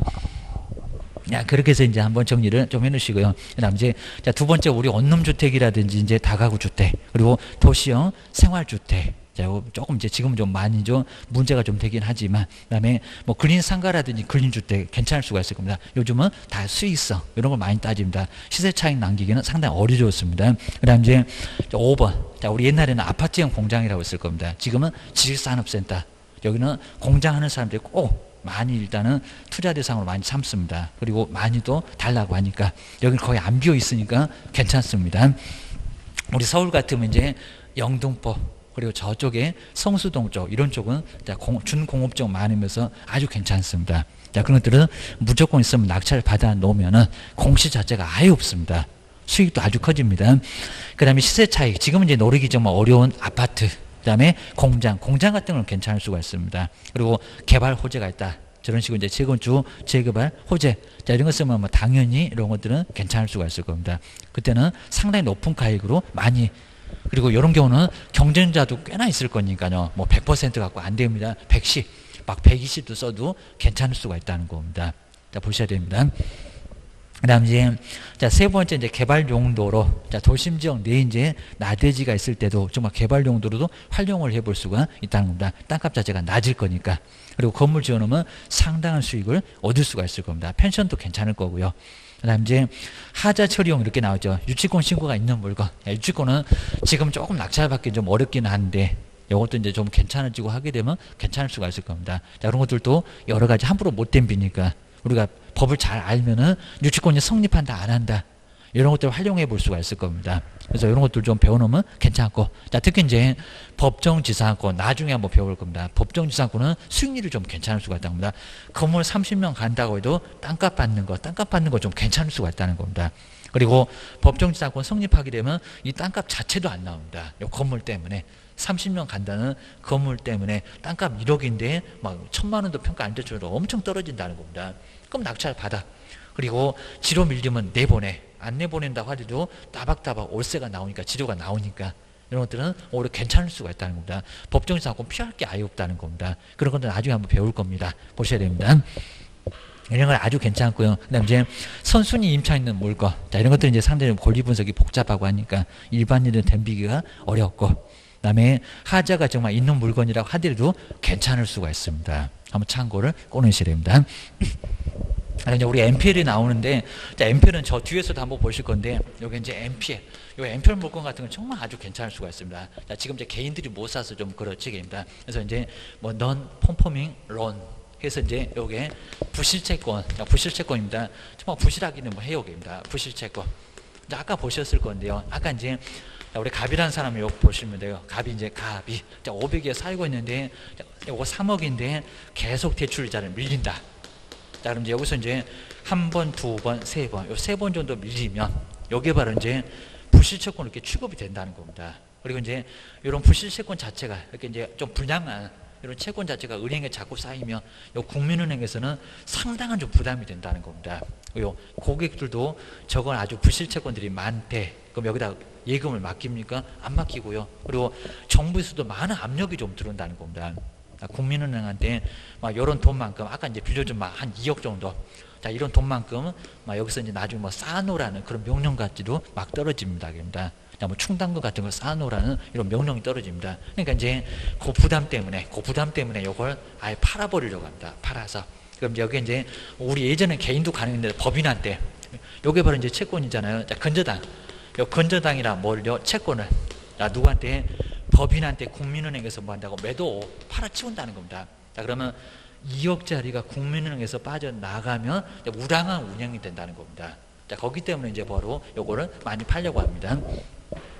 야, 그렇게 해서 이제 한번 정리를 좀 해놓으시고요. 그 다음 이제 자, 두 번째 우리 원룸주택이라든지 이제 다가구주택 그리고 도시형 생활주택. 자, 조금 이제 지금 좀 많이 좀 문제가 좀 되긴 하지만 그다음에 뭐 그린 상가라든지 그린 주택 괜찮을 수가 있을 겁니다. 요즘은 다 수익성 이런 걸 많이 따집니다. 시세 차익 남기기는 상당히 어려워졌습니다. 그다음 이제 5번. 자, 우리 옛날에는 아파트형 공장이라고 했을 겁니다. 지금은 지식산업센터. 여기는 공장하는 사람들이 꼭 많이 일단은 투자 대상으로 많이 삼습니다. 그리고 많이 또 달라고 하니까 여기는 거의 안 비어 있으니까 괜찮습니다. 우리 서울 같으면 이제 영등포 그리고 저쪽에 성수동 쪽 이런 쪽은 준공업지역 많으면서 아주 괜찮습니다. 자, 그런 것들은 무조건 있으면 낙찰 받아 놓으면은 공시 자체가 아예 없습니다. 수익도 아주 커집니다. 그 다음에 시세 차익. 지금은 이제 노리기 정말 어려운 아파트. 그 다음에 공장 같은 건 괜찮을 수가 있습니다. 그리고 개발 호재가 있다. 저런 식으로 이제 재건축, 재개발, 호재. 자, 이런 거 쓰면 뭐 당연히 이런 것들은 괜찮을 수가 있을 겁니다. 그때는 상당히 높은 가액으로 많이 그리고 이런 경우는 경쟁자도 꽤나 있을 거니까요. 뭐 100% 갖고 안 됩니다. 110, 막 120도 써도 괜찮을 수가 있다는 겁니다. 자, 보셔야 됩니다. 그 다음 이제 자, 세 번째 이제 개발 용도로 자, 도심 지역 내에 이제 나대지가 있을 때도 정말 개발 용도로도 활용을 해볼 수가 있다는 겁니다. 땅값 자체가 낮을 거니까. 그리고 건물 지어놓으면 상당한 수익을 얻을 수가 있을 겁니다. 펜션도 괜찮을 거고요. 그 다음 이제 하자 처리용 이렇게 나오죠. 유치권 신고가 있는 물건. 유치권은 지금 조금 낙찰받기 좀 어렵긴 한데 이것도 이제 좀 괜찮아지고 하게 되면 괜찮을 수가 있을 겁니다. 자, 이런 것들도 여러 가지 함부로 못된 비니까 우리가 법을 잘 알면은 유치권이 성립한다 안 한다 이런 것들 활용해 볼 수가 있을 겁니다. 그래서 이런 것들 좀 배워놓으면 괜찮고, 자, 특히 이제 법정지상권 나중에 한번 배워볼 겁니다. 법정지상권은 수익률이 좀 괜찮을 수가 있다는 겁니다. 건물 30년 간다고 해도 땅값 받는 거 좀 괜찮을 수가 있다는 겁니다. 그리고 법정지상권 성립하게 되면 이 땅값 자체도 안 나옵니다. 이 건물 때문에 30년 간다는 건물 때문에 땅값 1억인데 막 1,000만 원도 평가 안 되죠. 엄청 떨어진다는 겁니다. 그럼 낙찰 받아. 그리고 지로 밀리면 내보내. 안 내보낸다고 하더라도 따박따박 월세가 나오니까 지료가 나오니까 이런 것들은 오히려 괜찮을 수가 있다는 겁니다. 법정지상권 피할 게 아예 없다는 겁니다. 그런 것들은 나중에 한번 배울 겁니다. 보셔야 됩니다. 이런 건 아주 괜찮고요. 그 다음에 이제 선순위 임차 있는 물건. 자, 이런 것들은 이제 상당히 권리 분석이 복잡하고 하니까 일반인은 덤비기가 어렵고, 그 다음에 하자가 정말 있는 물건이라고 하더라도 괜찮을 수가 있습니다. 한번 참고를 꺼내셔야 됩니다. 이제 우리 MPL이 나오는데, 자, MPL은 저 뒤에서도 한번 보실 건데, 여기 이제 MPL, 요 MPL 물건 같은 건 정말 아주 괜찮을 수가 있습니다. 자, 지금 이제 개인들이 못 사서 좀 그렇지입니다. 그래서 이제 뭐 non performing loan 해서 이제 요게 부실채권, 자, 부실채권입니다. 정말 부실하기는 뭐 해욕입니다. 부실채권. 자, 아까 보셨을 건데요. 아까 이제 자, 우리 갑이라는 사람을 요거 보시면 돼요. 갑이 이제 갑이, 자, 500에 살고 있는데, 자, 요거 3억인데 계속 대출이자를 밀린다. 자, 그럼 이제 여기서 이제 한 번, 두 번, 세 번, 요 세 번 정도 밀리면 여기에 바로 이제 부실채권 이렇게 취급이 된다는 겁니다. 그리고 이제 이런 부실채권 자체가 이렇게 이제 좀 불량한 이런 채권 자체가 은행에 자꾸 쌓이면 요 국민은행에서는 상당한 좀 부담이 된다는 겁니다. 요 고객들도 저건 아주 부실채권들이 많대. 그럼 여기다 예금을 맡깁니까? 안 맡기고요. 그리고 정부에서도 많은 압력이 좀 들어온다는 겁니다. 국민은행한테 막 이런 돈만큼 아까 이제 빌려준 막 한 2억 정도, 자, 이런 돈만큼 막 여기서 이제 나중에 뭐 쌓아놓으라는 그런 명령 같지도 막 떨어집니다. 그러니까 뭐 충당금 같은 걸 쌓아놓으라는 이런 명령이 떨어집니다. 그러니까 이제 그 부담 때문에 이걸 아예 팔아버리려고 합니다. 팔아서 그럼 여기 이제 우리 예전에 개인도 가능했는데 법인한테 요게 바로 이제 채권이잖아요. 자, 근저당, 요 근저당이라 뭘요? 채권을, 자, 누구한테? 법인한테 국민은행에서 뭐 한다고? 매도 팔아치운다는 겁니다. 자, 그러면 2억짜리가 국민은행에서 빠져나가면 우량한 운영이 된다는 겁니다. 자, 거기 때문에 이제 바로 요거를 많이 팔려고 합니다.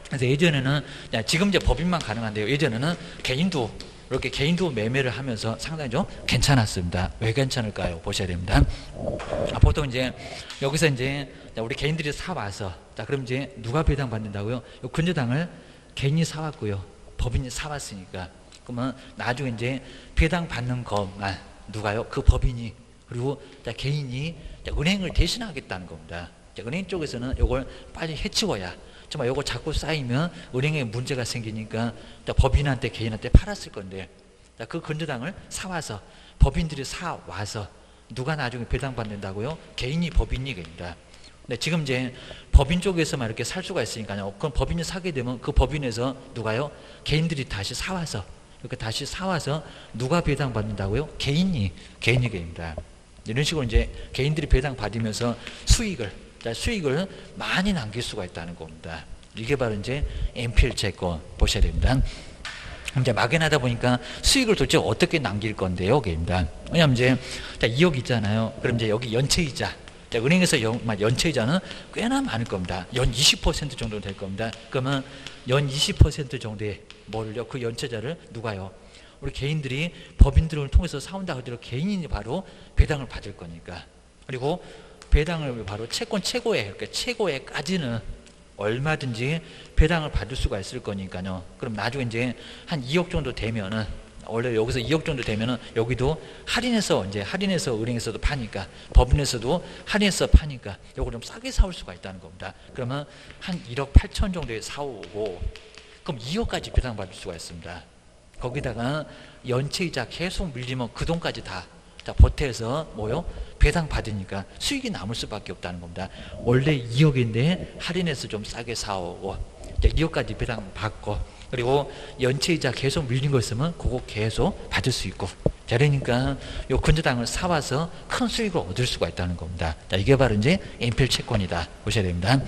그래서 예전에는, 자, 지금 이제 법인만 가능한데요. 예전에는 개인도 이렇게 개인도 매매를 하면서 상당히 좀 괜찮았습니다. 왜 괜찮을까요? 보셔야 됩니다. 아, 보통 이제 여기서 이제 우리 개인들이 사와서, 자, 그럼 이제 누가 배당받는다고요? 요 근저당을 개인이 사왔고요. 법인이 사왔으니까 그러면 나중에 이제 배당 받는 것만 누가요? 그 법인이, 그리고 개인이 은행을 대신하겠다는 겁니다. 은행 쪽에서는 이걸 빨리 해치워야, 정말 이거 자꾸 쌓이면 은행에 문제가 생기니까 법인한테 개인한테 팔았을 건데, 그 근저당을 사와서 법인들이 사와서 누가 나중에 배당 받는다고요? 개인이, 법인이 됩니다. 근데 지금 이제 법인 쪽에서만 이렇게 살 수가 있으니까요. 그럼 법인이 사게 되면 그 법인에서 누가요? 개인들이 다시 사와서, 이렇게 다시 사와서 누가 배당 받는다고요? 개인이 됩니다. 이런 식으로 이제 개인들이 배당 받으면서 수익을 많이 남길 수가 있다는 겁니다. 이게 바로 이제 MPL 채권 보셔야 됩니다. 이제 막연하다 보니까 수익을 도대체 어떻게 남길 건데요? 게입니다. 왜냐면 이제 2억 있잖아요. 그럼 이제 여기 연체이자. 자, 은행에서 연체이자는 꽤나 많을 겁니다. 연 20% 정도 될 겁니다. 그러면 연 20% 정도의 뭘요? 그 연체자를 누가요? 우리 개인들이 법인들을 통해서 사온다 하더라도 개인이 바로 배당을 받을 거니까. 그리고 배당을 바로 채권 최고액, 그러니까 최고액까지는 얼마든지 배당을 받을 수가 있을 거니까요. 그럼 나중에 이제 한 2억 정도 되면은, 원래 여기서 2억 정도 되면은 여기도 할인해서 이제 은행에서도 파니까 법인에서도 할인해서 파니까 요걸 좀 싸게 사올 수가 있다는 겁니다. 그러면 한 1억 8천 정도에 사오고 그럼 2억까지 배당받을 수가 있습니다. 거기다가 연체이자 계속 밀리면 그 돈까지 다 보태서 뭐요? 배당받으니까 수익이 남을 수밖에 없다는 겁니다. 원래 2억인데 할인해서 좀 싸게 사오고 2억까지 배당받고, 그리고 연체이자 계속 밀린 거 있으면 그거 계속 받을 수 있고, 자, 그러니까 요 근저당을 사와서 큰 수익을 얻을 수가 있다는 겁니다. 자, 이게 바로 이제 MPL 채권이다 보셔야 됩니다.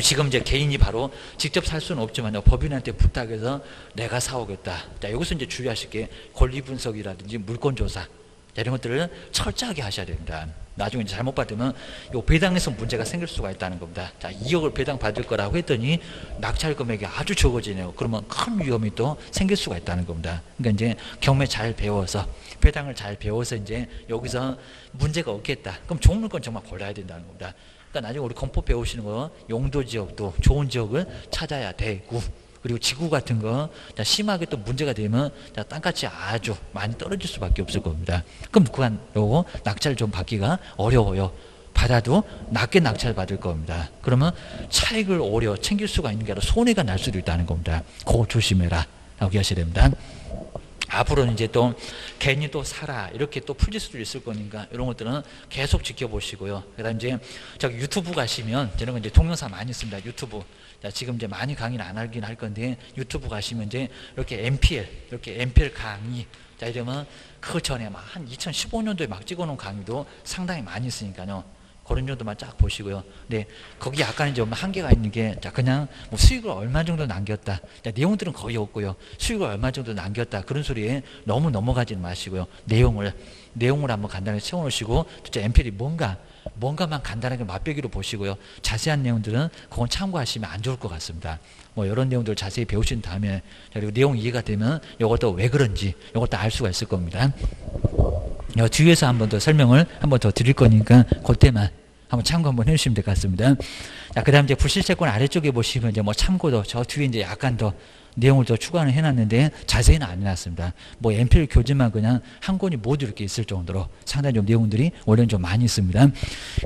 지금 이제 개인이 바로 직접 살 수는 없지만요, 법인한테 부탁해서 내가 사오겠다. 자, 여기서 이제 주의하실 게 권리 분석이라든지 물권 조사, 자, 이런 것들을 철저하게 하셔야 됩니다. 나중에 이제 잘못 받으면 요 배당에서 문제가 생길 수가 있다는 겁니다. 자, 2억을 배당 받을 거라고 했더니 낙찰 금액이 아주 적어지네요. 그러면 큰 위험이 또 생길 수가 있다는 겁니다. 그러니까 이제 경매 잘 배워서 배당을 잘 배워서 이제 여기서 문제가 없겠다. 그럼 종류권 정말 골라야 된다는 겁니다. 그러니까 나중에 우리 건법 배우시는 거 용도 지역도 좋은 지역을 찾아야 되고, 그리고 지구 같은 거 심하게 또 문제가 되면 땅값이 아주 많이 떨어질 수밖에 없을 겁니다. 그럼 그간 요거 낙찰 좀 받기가 어려워요. 받아도 낮게 낙찰 받을 겁니다. 그러면 차익을 오려 챙길 수가 있는 게 아니라 손해가 날 수도 있다는 겁니다. 그거 조심해라 라고 하셔야 됩니다. 앞으로는 이제 또 괜히 또 사라 이렇게 또 풀릴 수도 있을 거니까 이런 것들은 계속 지켜보시고요. 그다음 이제 저기 유튜브 가시면 이런 건 이제 동영상 많이 있습니다. 유튜브. 자, 지금 이제 많이 강의는 안 하긴 할 건데 유튜브 가시면 이제 이렇게 MPL 강의. 자, 이러면 그 전에 막 한 2015년도에 막 찍어놓은 강의도 상당히 많이 있으니까요. 그런 정도만 쫙 보시고요. 네, 거기 약간 이제 한계가 있는 게, 자, 그냥 뭐 수익을 얼마 정도 남겼다. 자, 내용들은 거의 없고요. 수익을 얼마 정도 남겼다. 그런 소리에 너무 넘어가지는 마시고요. 내용을 한번 간단하게 채워놓으시고, 진짜 MPL이 뭔가만 간단하게 맛보기로 보시고요. 자세한 내용들은 그건 참고하시면 안 좋을 것 같습니다. 뭐 이런 내용들 자세히 배우신 다음에, 그리고 내용 이해가 되면 이것도 왜 그런지 이것도 알 수가 있을 겁니다. 뒤에서 한 번 더 설명을 한 번 더 드릴 거니까 그때만 한번 참고 한번 해주시면 될 것 같습니다. 자, 그 다음 이제 불실채권 아래쪽에 보시면 이제 뭐 참고도 저 뒤에 이제 약간 더 내용을 더 추가는 해놨는데 자세히는 안 해놨습니다. 뭐 MPL 교재만 그냥 한 권이 모두 이렇게 있을 정도로 상당히 좀 내용들이 원래는 좀 많이 있습니다.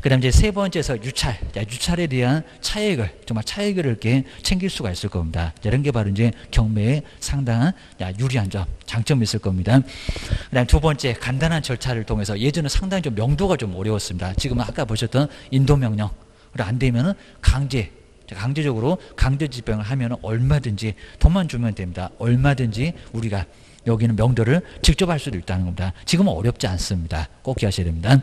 그 다음 이제 세 번째에서 유찰. 자, 유찰에 대한 차익을, 정말 차익을 이렇게 챙길 수가 있을 겁니다. 자, 이런 게 바로 이제 경매에 상당한 유리한 점, 장점이 있을 겁니다. 그 다음 두 번째, 간단한 절차를 통해서 예전에 상당히 좀 명도가 좀 어려웠습니다. 지금 아까 보셨던 인도명령. 안 되면은 강제적으로 강제집행을 하면 얼마든지 돈만 주면 됩니다. 얼마든지 우리가 여기는 명도를 직접 할 수도 있다는 겁니다. 지금은 어렵지 않습니다. 꼭 기억하셔야 됩니다.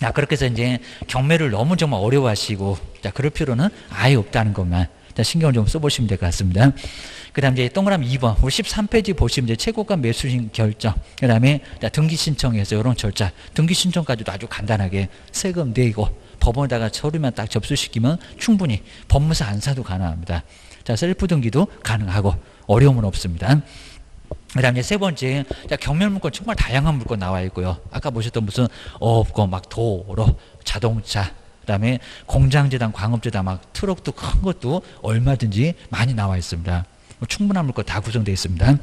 자, 그렇게 해서 이제 경매를 너무 정말 어려워하시고, 자, 그럴 필요는 아예 없다는 것만 신경을 좀 써보시면 될 것 같습니다. 그 다음 이제 동그라미 2번, 우리 13페이지 보시면 이제 최고가 매수인 결정, 그 다음에 등기 신청해서 이런 절차, 등기 신청까지도 아주 간단하게 세금 내고 법원에다가 서류만 딱 접수시키면 충분히 법무사 안 사도 가능합니다. 자, 셀프 등기도 가능하고 어려움은 없습니다. 그 다음에 세 번째, 자, 경매 물건 정말 다양한 물건 나와 있고요. 아까 보셨던 무슨 업고 막 도로, 자동차, 그 다음에 공장재단, 광업재단, 막 트럭도 큰 것도 얼마든지 많이 나와 있습니다. 충분한 물건 다 구성되어 있습니다.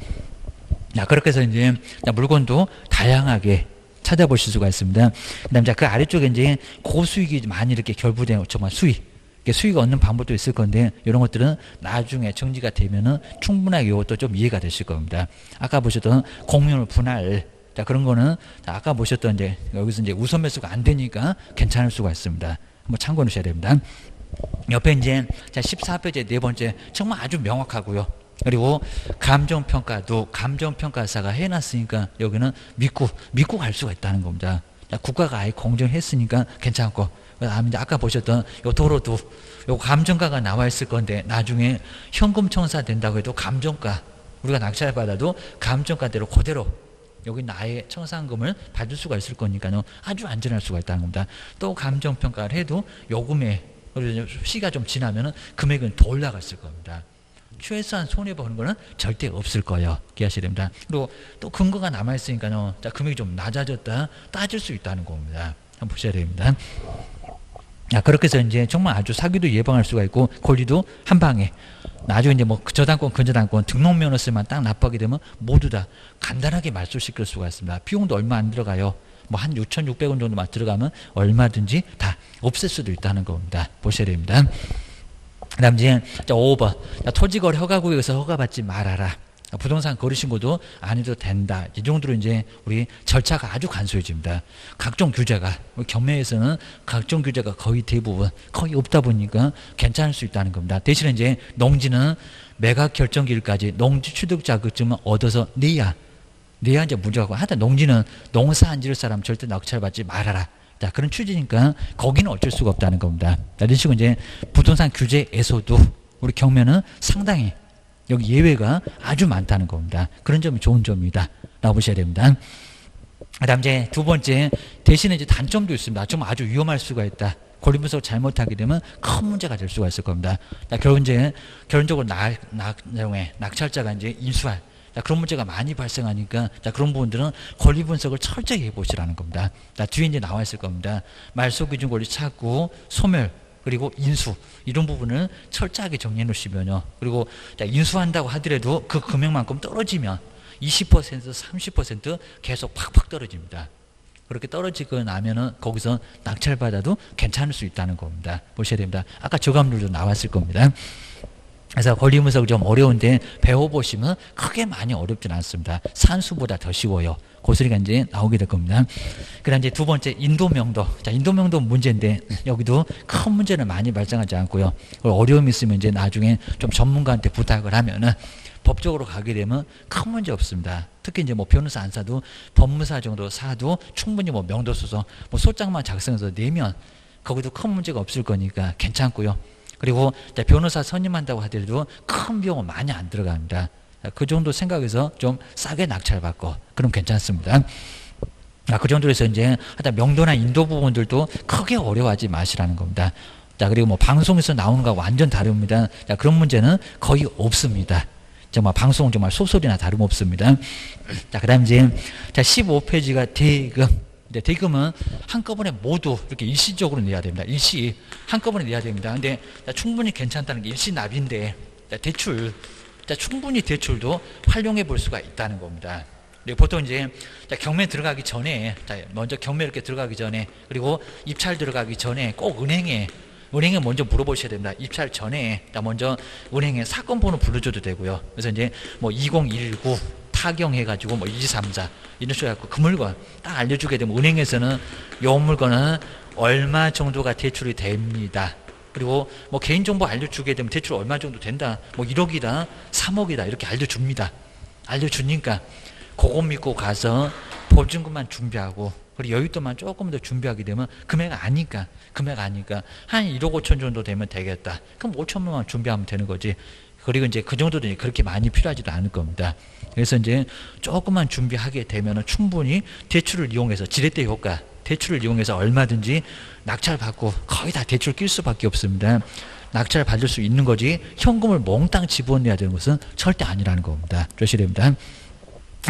자, 그렇게 해서 이제 물건도 다양하게 찾아보실 수가 있습니다. 그다음 자, 그 아래쪽에 이제 고수익이 많이 이렇게 결부된 정말 수익 얻는 방법도 있을 건데, 이런 것들은 나중에 정리가 되면은 충분하게 이것도 좀 이해가 되실 겁니다. 아까 보셨던 공유물 분할, 자, 그런 거는 아까 보셨던 이제 여기서 이제 우선 매수가 안 되니까 괜찮을 수가 있습니다. 한번 참고해 주셔야 됩니다. 옆에 이제 자, 14페이지 네 번째 정말 아주 명확하고요. 그리고 감정평가도 감정평가사가 해놨으니까 여기는 믿고 갈 수가 있다는 겁니다. 국가가 아예 공정했으니까 괜찮고, 아까 보셨던 요 도로도 요 감정가가 나와 있을 건데 나중에 현금 청산된다고 해도 감정가, 우리가 낙찰 받아도 감정가대로 그대로 여기 나의 청산금을 받을 수가 있을 거니까요. 아주 안전할 수가 있다는 겁니다. 또 감정평가를 해도 요금에 시가 좀 지나면은 금액은 더 올라갔을 겁니다. 최소한 손해보는 거는 절대 없을 거예요. 기억하셔야 됩니다. 그리고 또 근거가 남아있으니까요. 자, 금액이 좀 낮아졌다. 따질 수 있다는 겁니다. 한번 보셔야 됩니다. 자, 그렇게 해서 이제 정말 아주 사기도 예방할 수가 있고, 권리도 한 방에. 나중에 이제 뭐 저당권, 근저당권, 등록면허세만 딱 납부하게 되면 모두 다 간단하게 말소시킬 수가 있습니다. 비용도 얼마 안 들어가요. 뭐 한 6,600원 정도만 들어가면 얼마든지 다 없앨 수도 있다는 겁니다. 보셔야 됩니다. 그 다음 이제 5번, 토지거래 허가구역에서 허가받지 말아라. 부동산 거래신고도 안 해도 된다. 이 정도로 이제 우리 절차가 아주 간소해집니다. 각종 규제가, 경매에서는 각종 규제가 거의 대부분 거의 없다 보니까 괜찮을 수 있다는 겁니다. 대신에 이제 농지는 매각 결정기일까지 농지 취득 자격증만 얻어서 내야 이제 문제가. 하여튼 농지는 농사 안 지을 사람 절대 낙찰받지 말아라. 자, 그런 취지니까 거기는 어쩔 수가 없다는 겁니다. 이런 식으로 이제 부동산 규제에서도 우리 경매는 상당히 여기 예외가 아주 많다는 겁니다. 그런 점이 좋은 점이다 라고 보셔야 됩니다. 그 다음 이제 두 번째, 대신에 이제 단점도 있습니다. 좀 아주 위험할 수가 있다. 권리 분석을 잘못하게 되면 큰 문제가 될 수가 있을 겁니다. 결국 이제 결론적으로 낙찰자가 이제 인수할 그런 문제가 많이 발생하니까 그런 부분들은 권리 분석을 철저히 해보시라는 겁니다. 뒤에 이제 나와 있을 겁니다. 말소 기준 권리 착구, 소멸, 그리고 인수, 이런 부분을 철저하게 정리해 놓으시면요. 그리고 인수한다고 하더라도 그 금액만큼 떨어지면 20%, 30% 계속 팍팍 떨어집니다. 그렇게 떨어지고 나면은 거기서 낙찰받아도 괜찮을 수 있다는 겁니다. 보셔야 됩니다. 아까 저감률도 나왔을 겁니다. 그래서 권리 분석이 좀 어려운데 배워보시면 크게 많이 어렵진 않습니다. 산수보다 더 쉬워요. 고스리가 이제 나오게 될 겁니다. 그 다음 이제 두 번째, 인도명도. 자, 인도명도 문제인데 여기도 큰 문제는 많이 발생하지 않고요. 어려움이 있으면 이제 나중에 좀 전문가한테 부탁을 하면은 법적으로 가게 되면 큰 문제 없습니다. 특히 이제 뭐 변호사 안 사도 법무사 정도 사도 충분히 뭐 명도 써서 뭐 소장만 작성해서 내면 거기도 큰 문제가 없을 거니까 괜찮고요. 그리고 변호사 선임한다고 하더라도 큰 비용은 많이 안 들어갑니다. 그 정도 생각해서 좀 싸게 낙찰받고 그럼 괜찮습니다. 그 정도로 해서 이제 명도나 인도 부분들도 크게 어려워하지 마시라는 겁니다. 자, 그리고 뭐 방송에서 나오는 거하고 완전 다릅니다. 자, 그런 문제는 거의 없습니다. 정말 방송은 정말 소설이나 다름없습니다. 자, 그 다음 이제 15페이지가 대금. 대금은 한꺼번에 모두 이렇게 일시적으로 내야 됩니다. 일시 한꺼번에 내야 됩니다. 근데 충분히 괜찮다는 게 일시납인데 대출, 충분히 대출도 활용해 볼 수가 있다는 겁니다. 보통 이제 경매 들어가기 전에, 먼저 경매 이렇게 들어가기 전에, 그리고 입찰 들어가기 전에 꼭 은행에 먼저 물어보셔야 됩니다. 입찰 전에 먼저 은행에 사건 번호 불러줘도 되고요. 그래서 이제 뭐 2019 타경해가지고 뭐 2, 3, 4 이런 식으로 해갖고 그 물건 딱 알려주게 되면 은행에서는 요 물건은 얼마 정도가 대출이 됩니다. 그리고 뭐 개인정보 알려주게 되면 대출 얼마 정도 된다. 뭐 1억이다, 3억이다 이렇게 알려줍니다. 알려주니까 그거 믿고 가서 보증금만 준비하고 그리고 여윳돈만 조금 더 준비하게 되면 금액 아니까 한 1억 5천 정도 되면 되겠다. 그럼 5천만 원 준비하면 되는 거지. 그리고 이제 그 정도는 그렇게 많이 필요하지도 않을 겁니다. 그래서 이제 조금만 준비하게 되면 충분히 대출을 이용해서 지렛대 효과, 대출을 이용해서 얼마든지 낙찰받고 거의 다 대출 낄 수밖에 없습니다. 낙찰 받을 수 있는 거지 현금을 몽땅 집어넣어야 되는 것은 절대 아니라는 겁니다. 조심됩니다.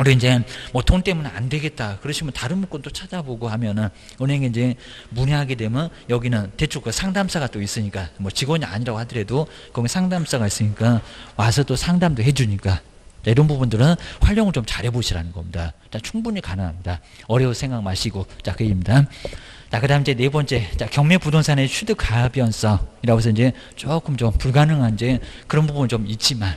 우리 이제 뭐 돈 때문에 안 되겠다 그러시면 다른 물건도 찾아보고 하면은 은행에 이제 문의하게 되면 여기는 대출 그 상담사가 또 있으니까 뭐 직원이 아니라고 하더라도 거기 상담사가 있으니까 와서 또 상담도 해주니까 이런 부분들은 활용을 좀 잘해보시라는 겁니다. 충분히 가능합니다. 어려워 생각 마시고. 자, 그 얘기입니다. 자, 그 다음 이제 네 번째. 자, 경매 부동산의 취득 가변성이라고 해서 이제 조금 좀 불가능한 이제 그런 부분은 좀 있지만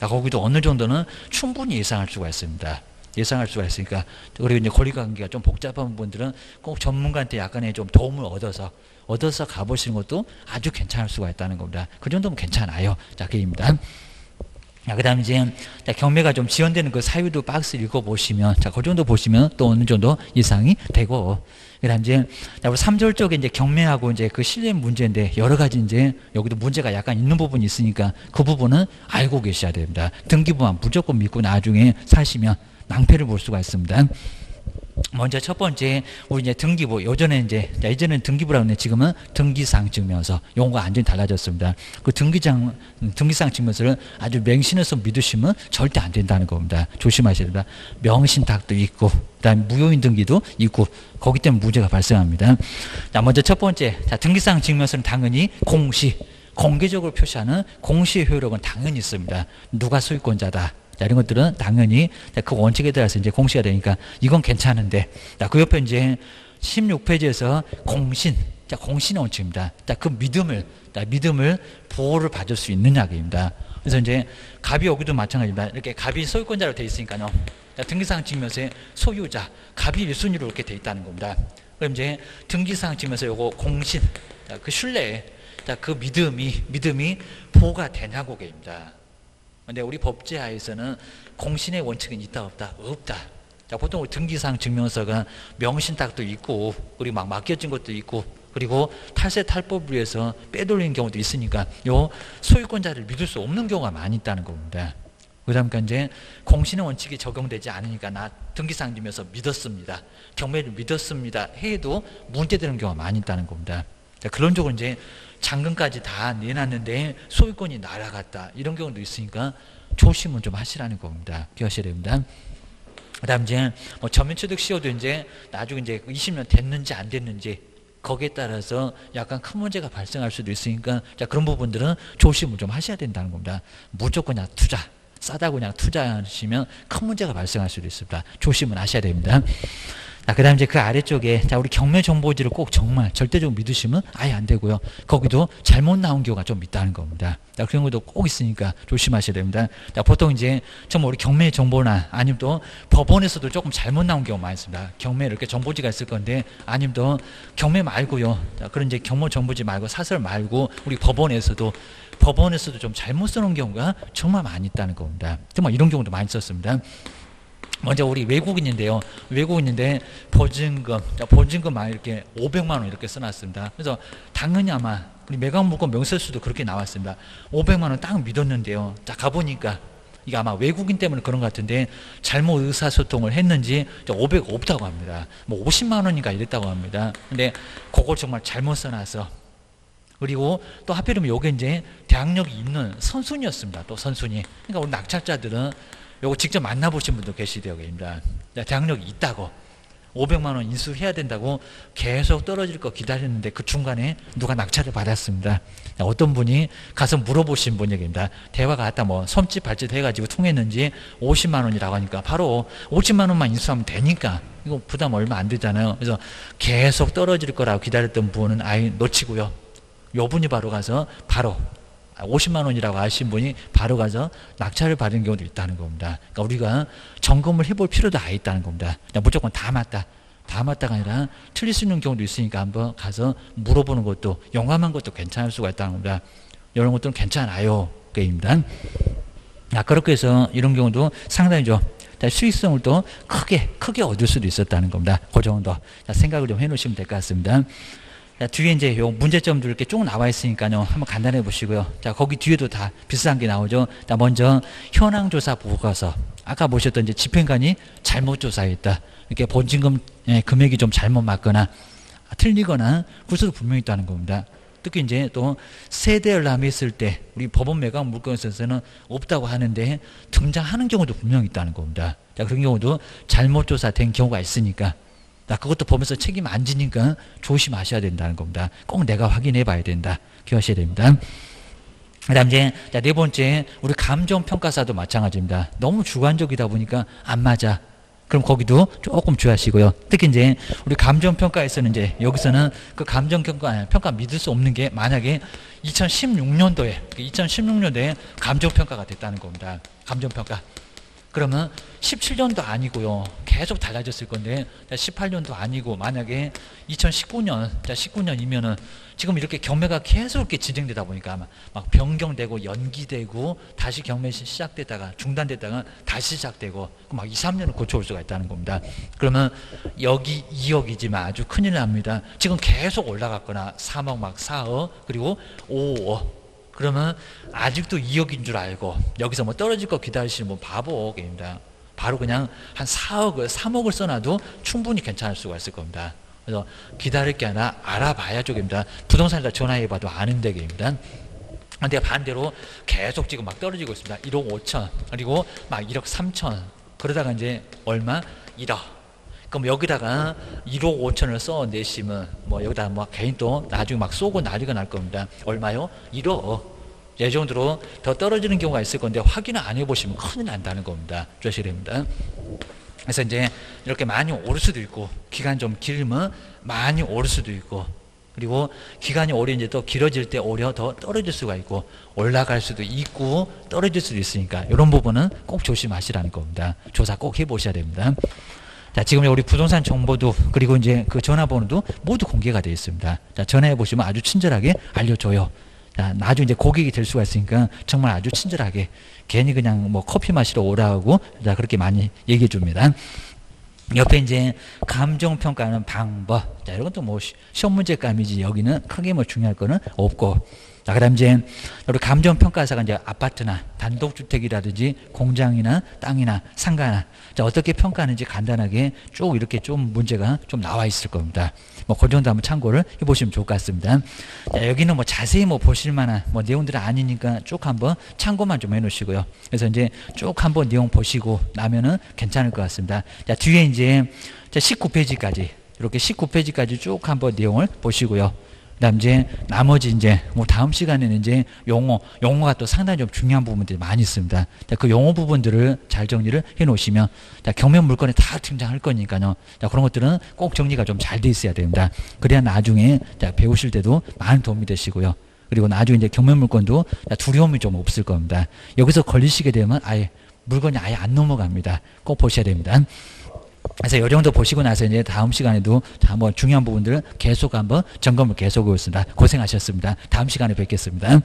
거기도 어느 정도는 충분히 예상할 수가 있습니다. 예상할 수가 있으니까. 그리고 이제 권리관계가 좀 복잡한 분들은 꼭 전문가한테 약간의 좀 도움을 얻어서 가보시는 것도 아주 괜찮을 수가 있다는 겁니다. 그 정도면 괜찮아요. 자, 그 얘기입니다. 자, 그 다음 이제 경매가 좀 지연되는 그 사유도 박스 읽어보시면, 자, 그 정도 보시면 또 어느 정도 예상이 되고. 그 다음 이제 우리 3절 쪽에 이제 경매하고 이제 그 신뢰 문제인데 여러 가지 이제 여기도 문제가 약간 있는 부분이 있으니까 그 부분은 알고 계셔야 됩니다. 등기부만 무조건 믿고 나중에 사시면 낭패를 볼 수가 있습니다. 먼저 첫 번째, 우리 이제 등기부, 예전에는 등기부라고 했는데 지금은 등기사항 증명서. 용어가 완전히 달라졌습니다. 그 등기사항 증명서를 아주 맹신해서 믿으시면 절대 안 된다는 겁니다. 조심하셔야 됩니다. 명신탁도 있고, 그 다음에 무효인 등기도 있고, 거기 때문에 문제가 발생합니다. 자, 먼저 첫 번째, 자, 등기사항 증명서는 당연히 공개적으로 표시하는 공시의 효력은 당연히 있습니다. 누가 소유권자다. 자, 이런 것들은 당연히 그 원칙에 따라서 이제 공시가 되니까 이건 괜찮은데, 자, 그 옆에 이제 16페이지에서 공신, 자, 공신의 원칙입니다. 자, 그 믿음을, 믿음을 보호를 받을 수 있느냐입니다. 그래서 이제 갑이 여기도 마찬가지입니다. 이렇게 갑이 소유권자로 되어 있으니까요. 자, 등기사항 증명서에 소유자, 갑이 1순위로 이렇게 되어 있다는 겁니다. 그럼 이제 등기사항 증명서 요거 공신, 자, 그 신뢰, 자, 그 믿음이 보호가 되냐고입니다. 근데 우리 법제하에서는 공신의 원칙은 있다 없다? 없다. 자, 보통 우리 등기사항 증명서가 명신탁도 있고, 우리 막 맡겨진 것도 있고, 그리고 탈세탈법을 위해서 빼돌리는 경우도 있으니까 요 소유권자를 믿을 수 없는 경우가 많이 있다는 겁니다. 그러니까 이제 공신의 원칙이 적용되지 않으니까 나 등기사항 증명서 믿었습니다, 경매를 믿었습니다 해도 문제되는 경우가 많이 있다는 겁니다. 자, 그런 쪽은 이제 잔금까지 다 내놨는데 소유권이 날아갔다, 이런 경우도 있으니까 조심을 좀 하시라는 겁니다. 기억하셔야 됩니다. 그 다음 이제 뭐 전면취득 시효도 이제 나중에 이제 20년 됐는지 안 됐는지 거기에 따라서 약간 큰 문제가 발생할 수도 있으니까, 자, 그런 부분들은 조심을 좀 하셔야 된다는 겁니다. 무조건 그냥 투자, 싸다고 그냥 투자하시면 큰 문제가 발생할 수도 있습니다. 조심을 하셔야 됩니다. 자, 그 다음 이제 그 아래쪽에, 자, 우리 경매 정보지를 꼭 정말 절대적으로 믿으시면 아예 안 되고요. 거기도 잘못 나온 경우가 좀 있다는 겁니다. 자, 그런 것도 꼭 있으니까 조심하셔야 됩니다. 자, 보통 이제 정말 우리 경매 정보나 아니면 또 법원에서도 조금 잘못 나온 경우가 많습니다. 경매 이렇게 정보지가 있을 건데, 아니면 또 경매 말고요. 자, 그런 이제 경매 정보지 말고 사설 말고 우리 법원에서도 좀 잘못 쓰는 경우가 정말 많이 있다는 겁니다. 정말 이런 경우도 많이 썼습니다. 먼저 우리 외국인인데요. 외국인인데 보증금만 이렇게 500만 원 이렇게 써놨습니다. 그래서 당연히 아마 우리 매각물권 명세서도 그렇게 나왔습니다. 500만 원 딱 믿었는데요. 자, 가보니까 이게 아마 외국인 때문에 그런 것 같은데 잘못 의사소통을 했는지 500 없다고 합니다. 뭐 50만 원인가 이랬다고 합니다. 근데 그걸 정말 잘못 써놔서, 그리고 또 하필이면 요게 이제 대항력이 있는 선순위였습니다. 또 선순위. 그러니까 우리 낙찰자들은 요거 직접 만나보신 분도 계시대요. 대항력이 있다고 500만 원 인수해야 된다고 계속 떨어질 거 기다렸는데 그 중간에 누가 낙찰을 받았습니다. 어떤 분이 가서 물어보신 분 얘기입니다. 대화가 갖다 뭐 손짓 발짓 해가지고 통했는지 50만 원이라고 하니까 바로 50만 원만 인수하면 되니까 이거 부담 얼마 안 되잖아요. 그래서 계속 떨어질 거라고 기다렸던 분은 아예 놓치고요. 요 분이 바로 50만 원이라고 아신 분이 바로 가서 낙찰을 받은 경우도 있다는 겁니다. 그러니까 우리가 점검을 해볼 필요도 아예 있다는 겁니다. 무조건 다 맞다, 다 맞다가 아니라 틀릴 수 있는 경우도 있으니까 한번 가서 물어보는 것도, 용감한 것도 괜찮을 수가 있다는 겁니다. 이런 것들은 괜찮아요. 게임단. 그렇게 해서 이런 경우도 상당히 좀 수익성을 또 크게 얻을 수도 있었다는 겁니다. 그 정도 생각을 좀 해놓으시면 될 것 같습니다. 자, 뒤에 이제 요 문제점도 이렇게 쭉 나와 있으니까요. 한번 간단해 보시고요. 자, 거기 뒤에도 다 비슷한 게 나오죠. 자, 먼저 현황조사 보고서. 아까 보셨던 이제 집행관이 잘못 조사했다. 이렇게 보증금 금액이 좀 잘못 맞거나 틀리거나 그럴 수도 분명히 있다는 겁니다. 특히 이제 또 세대열람이 있을 때 우리 법원 매각 물건에서는 없다고 하는데 등장하는 경우도 분명히 있다는 겁니다. 자, 그런 경우도 잘못 조사된 경우가 있으니까. 그것도 보면서 책임 안 지니까 조심하셔야 된다는 겁니다. 꼭 내가 확인해 봐야 된다. 기억하셔야 됩니다. 그 다음 이제, 자, 네 번째, 우리 감정평가사도 마찬가지입니다. 너무 주관적이다 보니까 안 맞아. 그럼 거기도 조금 주의하시고요. 특히 이제 우리 감정평가에서는 이제 여기서는 그 감정평가 믿을 수 없는 게, 만약에 2016년도에 감정평가가 됐다는 겁니다. 감정평가. 그러면 17년도 아니고요. 계속 달라졌을 건데 18년도 아니고, 만약에 2019년, 19년이면은 지금 이렇게 경매가 계속 이렇게 진행되다 보니까 아마 막 변경되고 연기되고 다시 경매 시작되다가 중단되다가 다시 시작되고 막 2, 3년을 고쳐올 수가 있다는 겁니다. 그러면 여기 2억이지만 아주 큰일 납니다. 지금 계속 올라갔거나 3억 막 4억 그리고 5억. 그러면 아직도 2억인 줄 알고 여기서 뭐 떨어질 거 기다리시는 분 바보입니다. 바로 그냥 한 4억을 3억을 써놔도 충분히 괜찮을 수가 있을 겁니다. 그래서 기다릴 게 아니라 알아봐야 쪽입니다. 부동산에다 전화해봐도 아는 데입니다. 근데 반대로 계속 지금 막 떨어지고 있습니다. 1억 5천 그리고 막 1억 3천 그러다가 이제 얼마? 1억. 그럼 여기다가 1억 5천을 써내시면 뭐 여기다 뭐 개인 또 나중에 막 쏘고 난리가 날 겁니다. 얼마요? 1억. 이 정도로 더 떨어지는 경우가 있을 건데 확인을 안 해보시면 큰일 난다는 겁니다. 조심해야 됩니다. 그래서 이제 이렇게 많이 오를 수도 있고, 기간 좀 길면 많이 오를 수도 있고, 그리고 기간이 오래 이제 또 길어질 때 오히려 더 떨어질 수가 있고 올라갈 수도 있고 떨어질 수도 있으니까 이런 부분은 꼭 조심하시라는 겁니다. 조사 꼭 해보셔야 됩니다. 자, 지금 우리 부동산 정보도 그리고 이제 그 전화번호도 모두 공개가 되어 있습니다. 자, 전화해 보시면 아주 친절하게 알려줘요. 자, 나중에 이제 고객이 될 수가 있으니까 정말 아주 친절하게 괜히 그냥 뭐 커피 마시러 오라고 자, 그렇게 많이 얘기해 줍니다. 옆에 이제 감정 평가하는 방법. 자, 이런 것도 뭐 시험 문제감이지 여기는 크게 뭐 중요할 거는 없고. 자, 그다음 이제 우리 감정 평가사가 이제 아파트나 단독주택이라든지 공장이나 땅이나 상가나 자, 어떻게 평가하는지 간단하게 쭉 이렇게 좀 문제가 좀 나와 있을 겁니다. 뭐 그 정도 한번 참고를 해보시면 좋을 것 같습니다. 자, 여기는 뭐 자세히 뭐 보실 만한 뭐 내용들은 아니니까 쭉 한번 참고만 좀 해놓으시고요. 그래서 이제 쭉 한번 내용 보시고 나면은 괜찮을 것 같습니다. 자, 뒤에 이제 19페이지까지 이렇게 19페이지까지 쭉 한번 내용을 보시고요. 그다음 이제 나머지 이제 뭐 다음 시간에는 이제 용어가 또 상당히 좀 중요한 부분들이 많이 있습니다. 자, 그 용어 부분들을 잘 정리를 해놓으시면 자, 경매 물건에 다 등장할 거니까요. 자, 그런 것들은 꼭 정리가 좀 잘 돼 있어야 됩니다. 그래야 나중에 자, 배우실 때도 많은 도움이 되시고요. 그리고 나중에 이제 경매 물건도 자, 두려움이 좀 없을 겁니다. 여기서 걸리시게 되면 아예 물건이 아예 안 넘어갑니다. 꼭 보셔야 됩니다. 그래서 이 정도 보시고 나서 이제 다음 시간에도 한번 중요한 부분들을 계속 한번 점검을 계속 해보겠습니다. 고생하셨습니다. 다음 시간에 뵙겠습니다.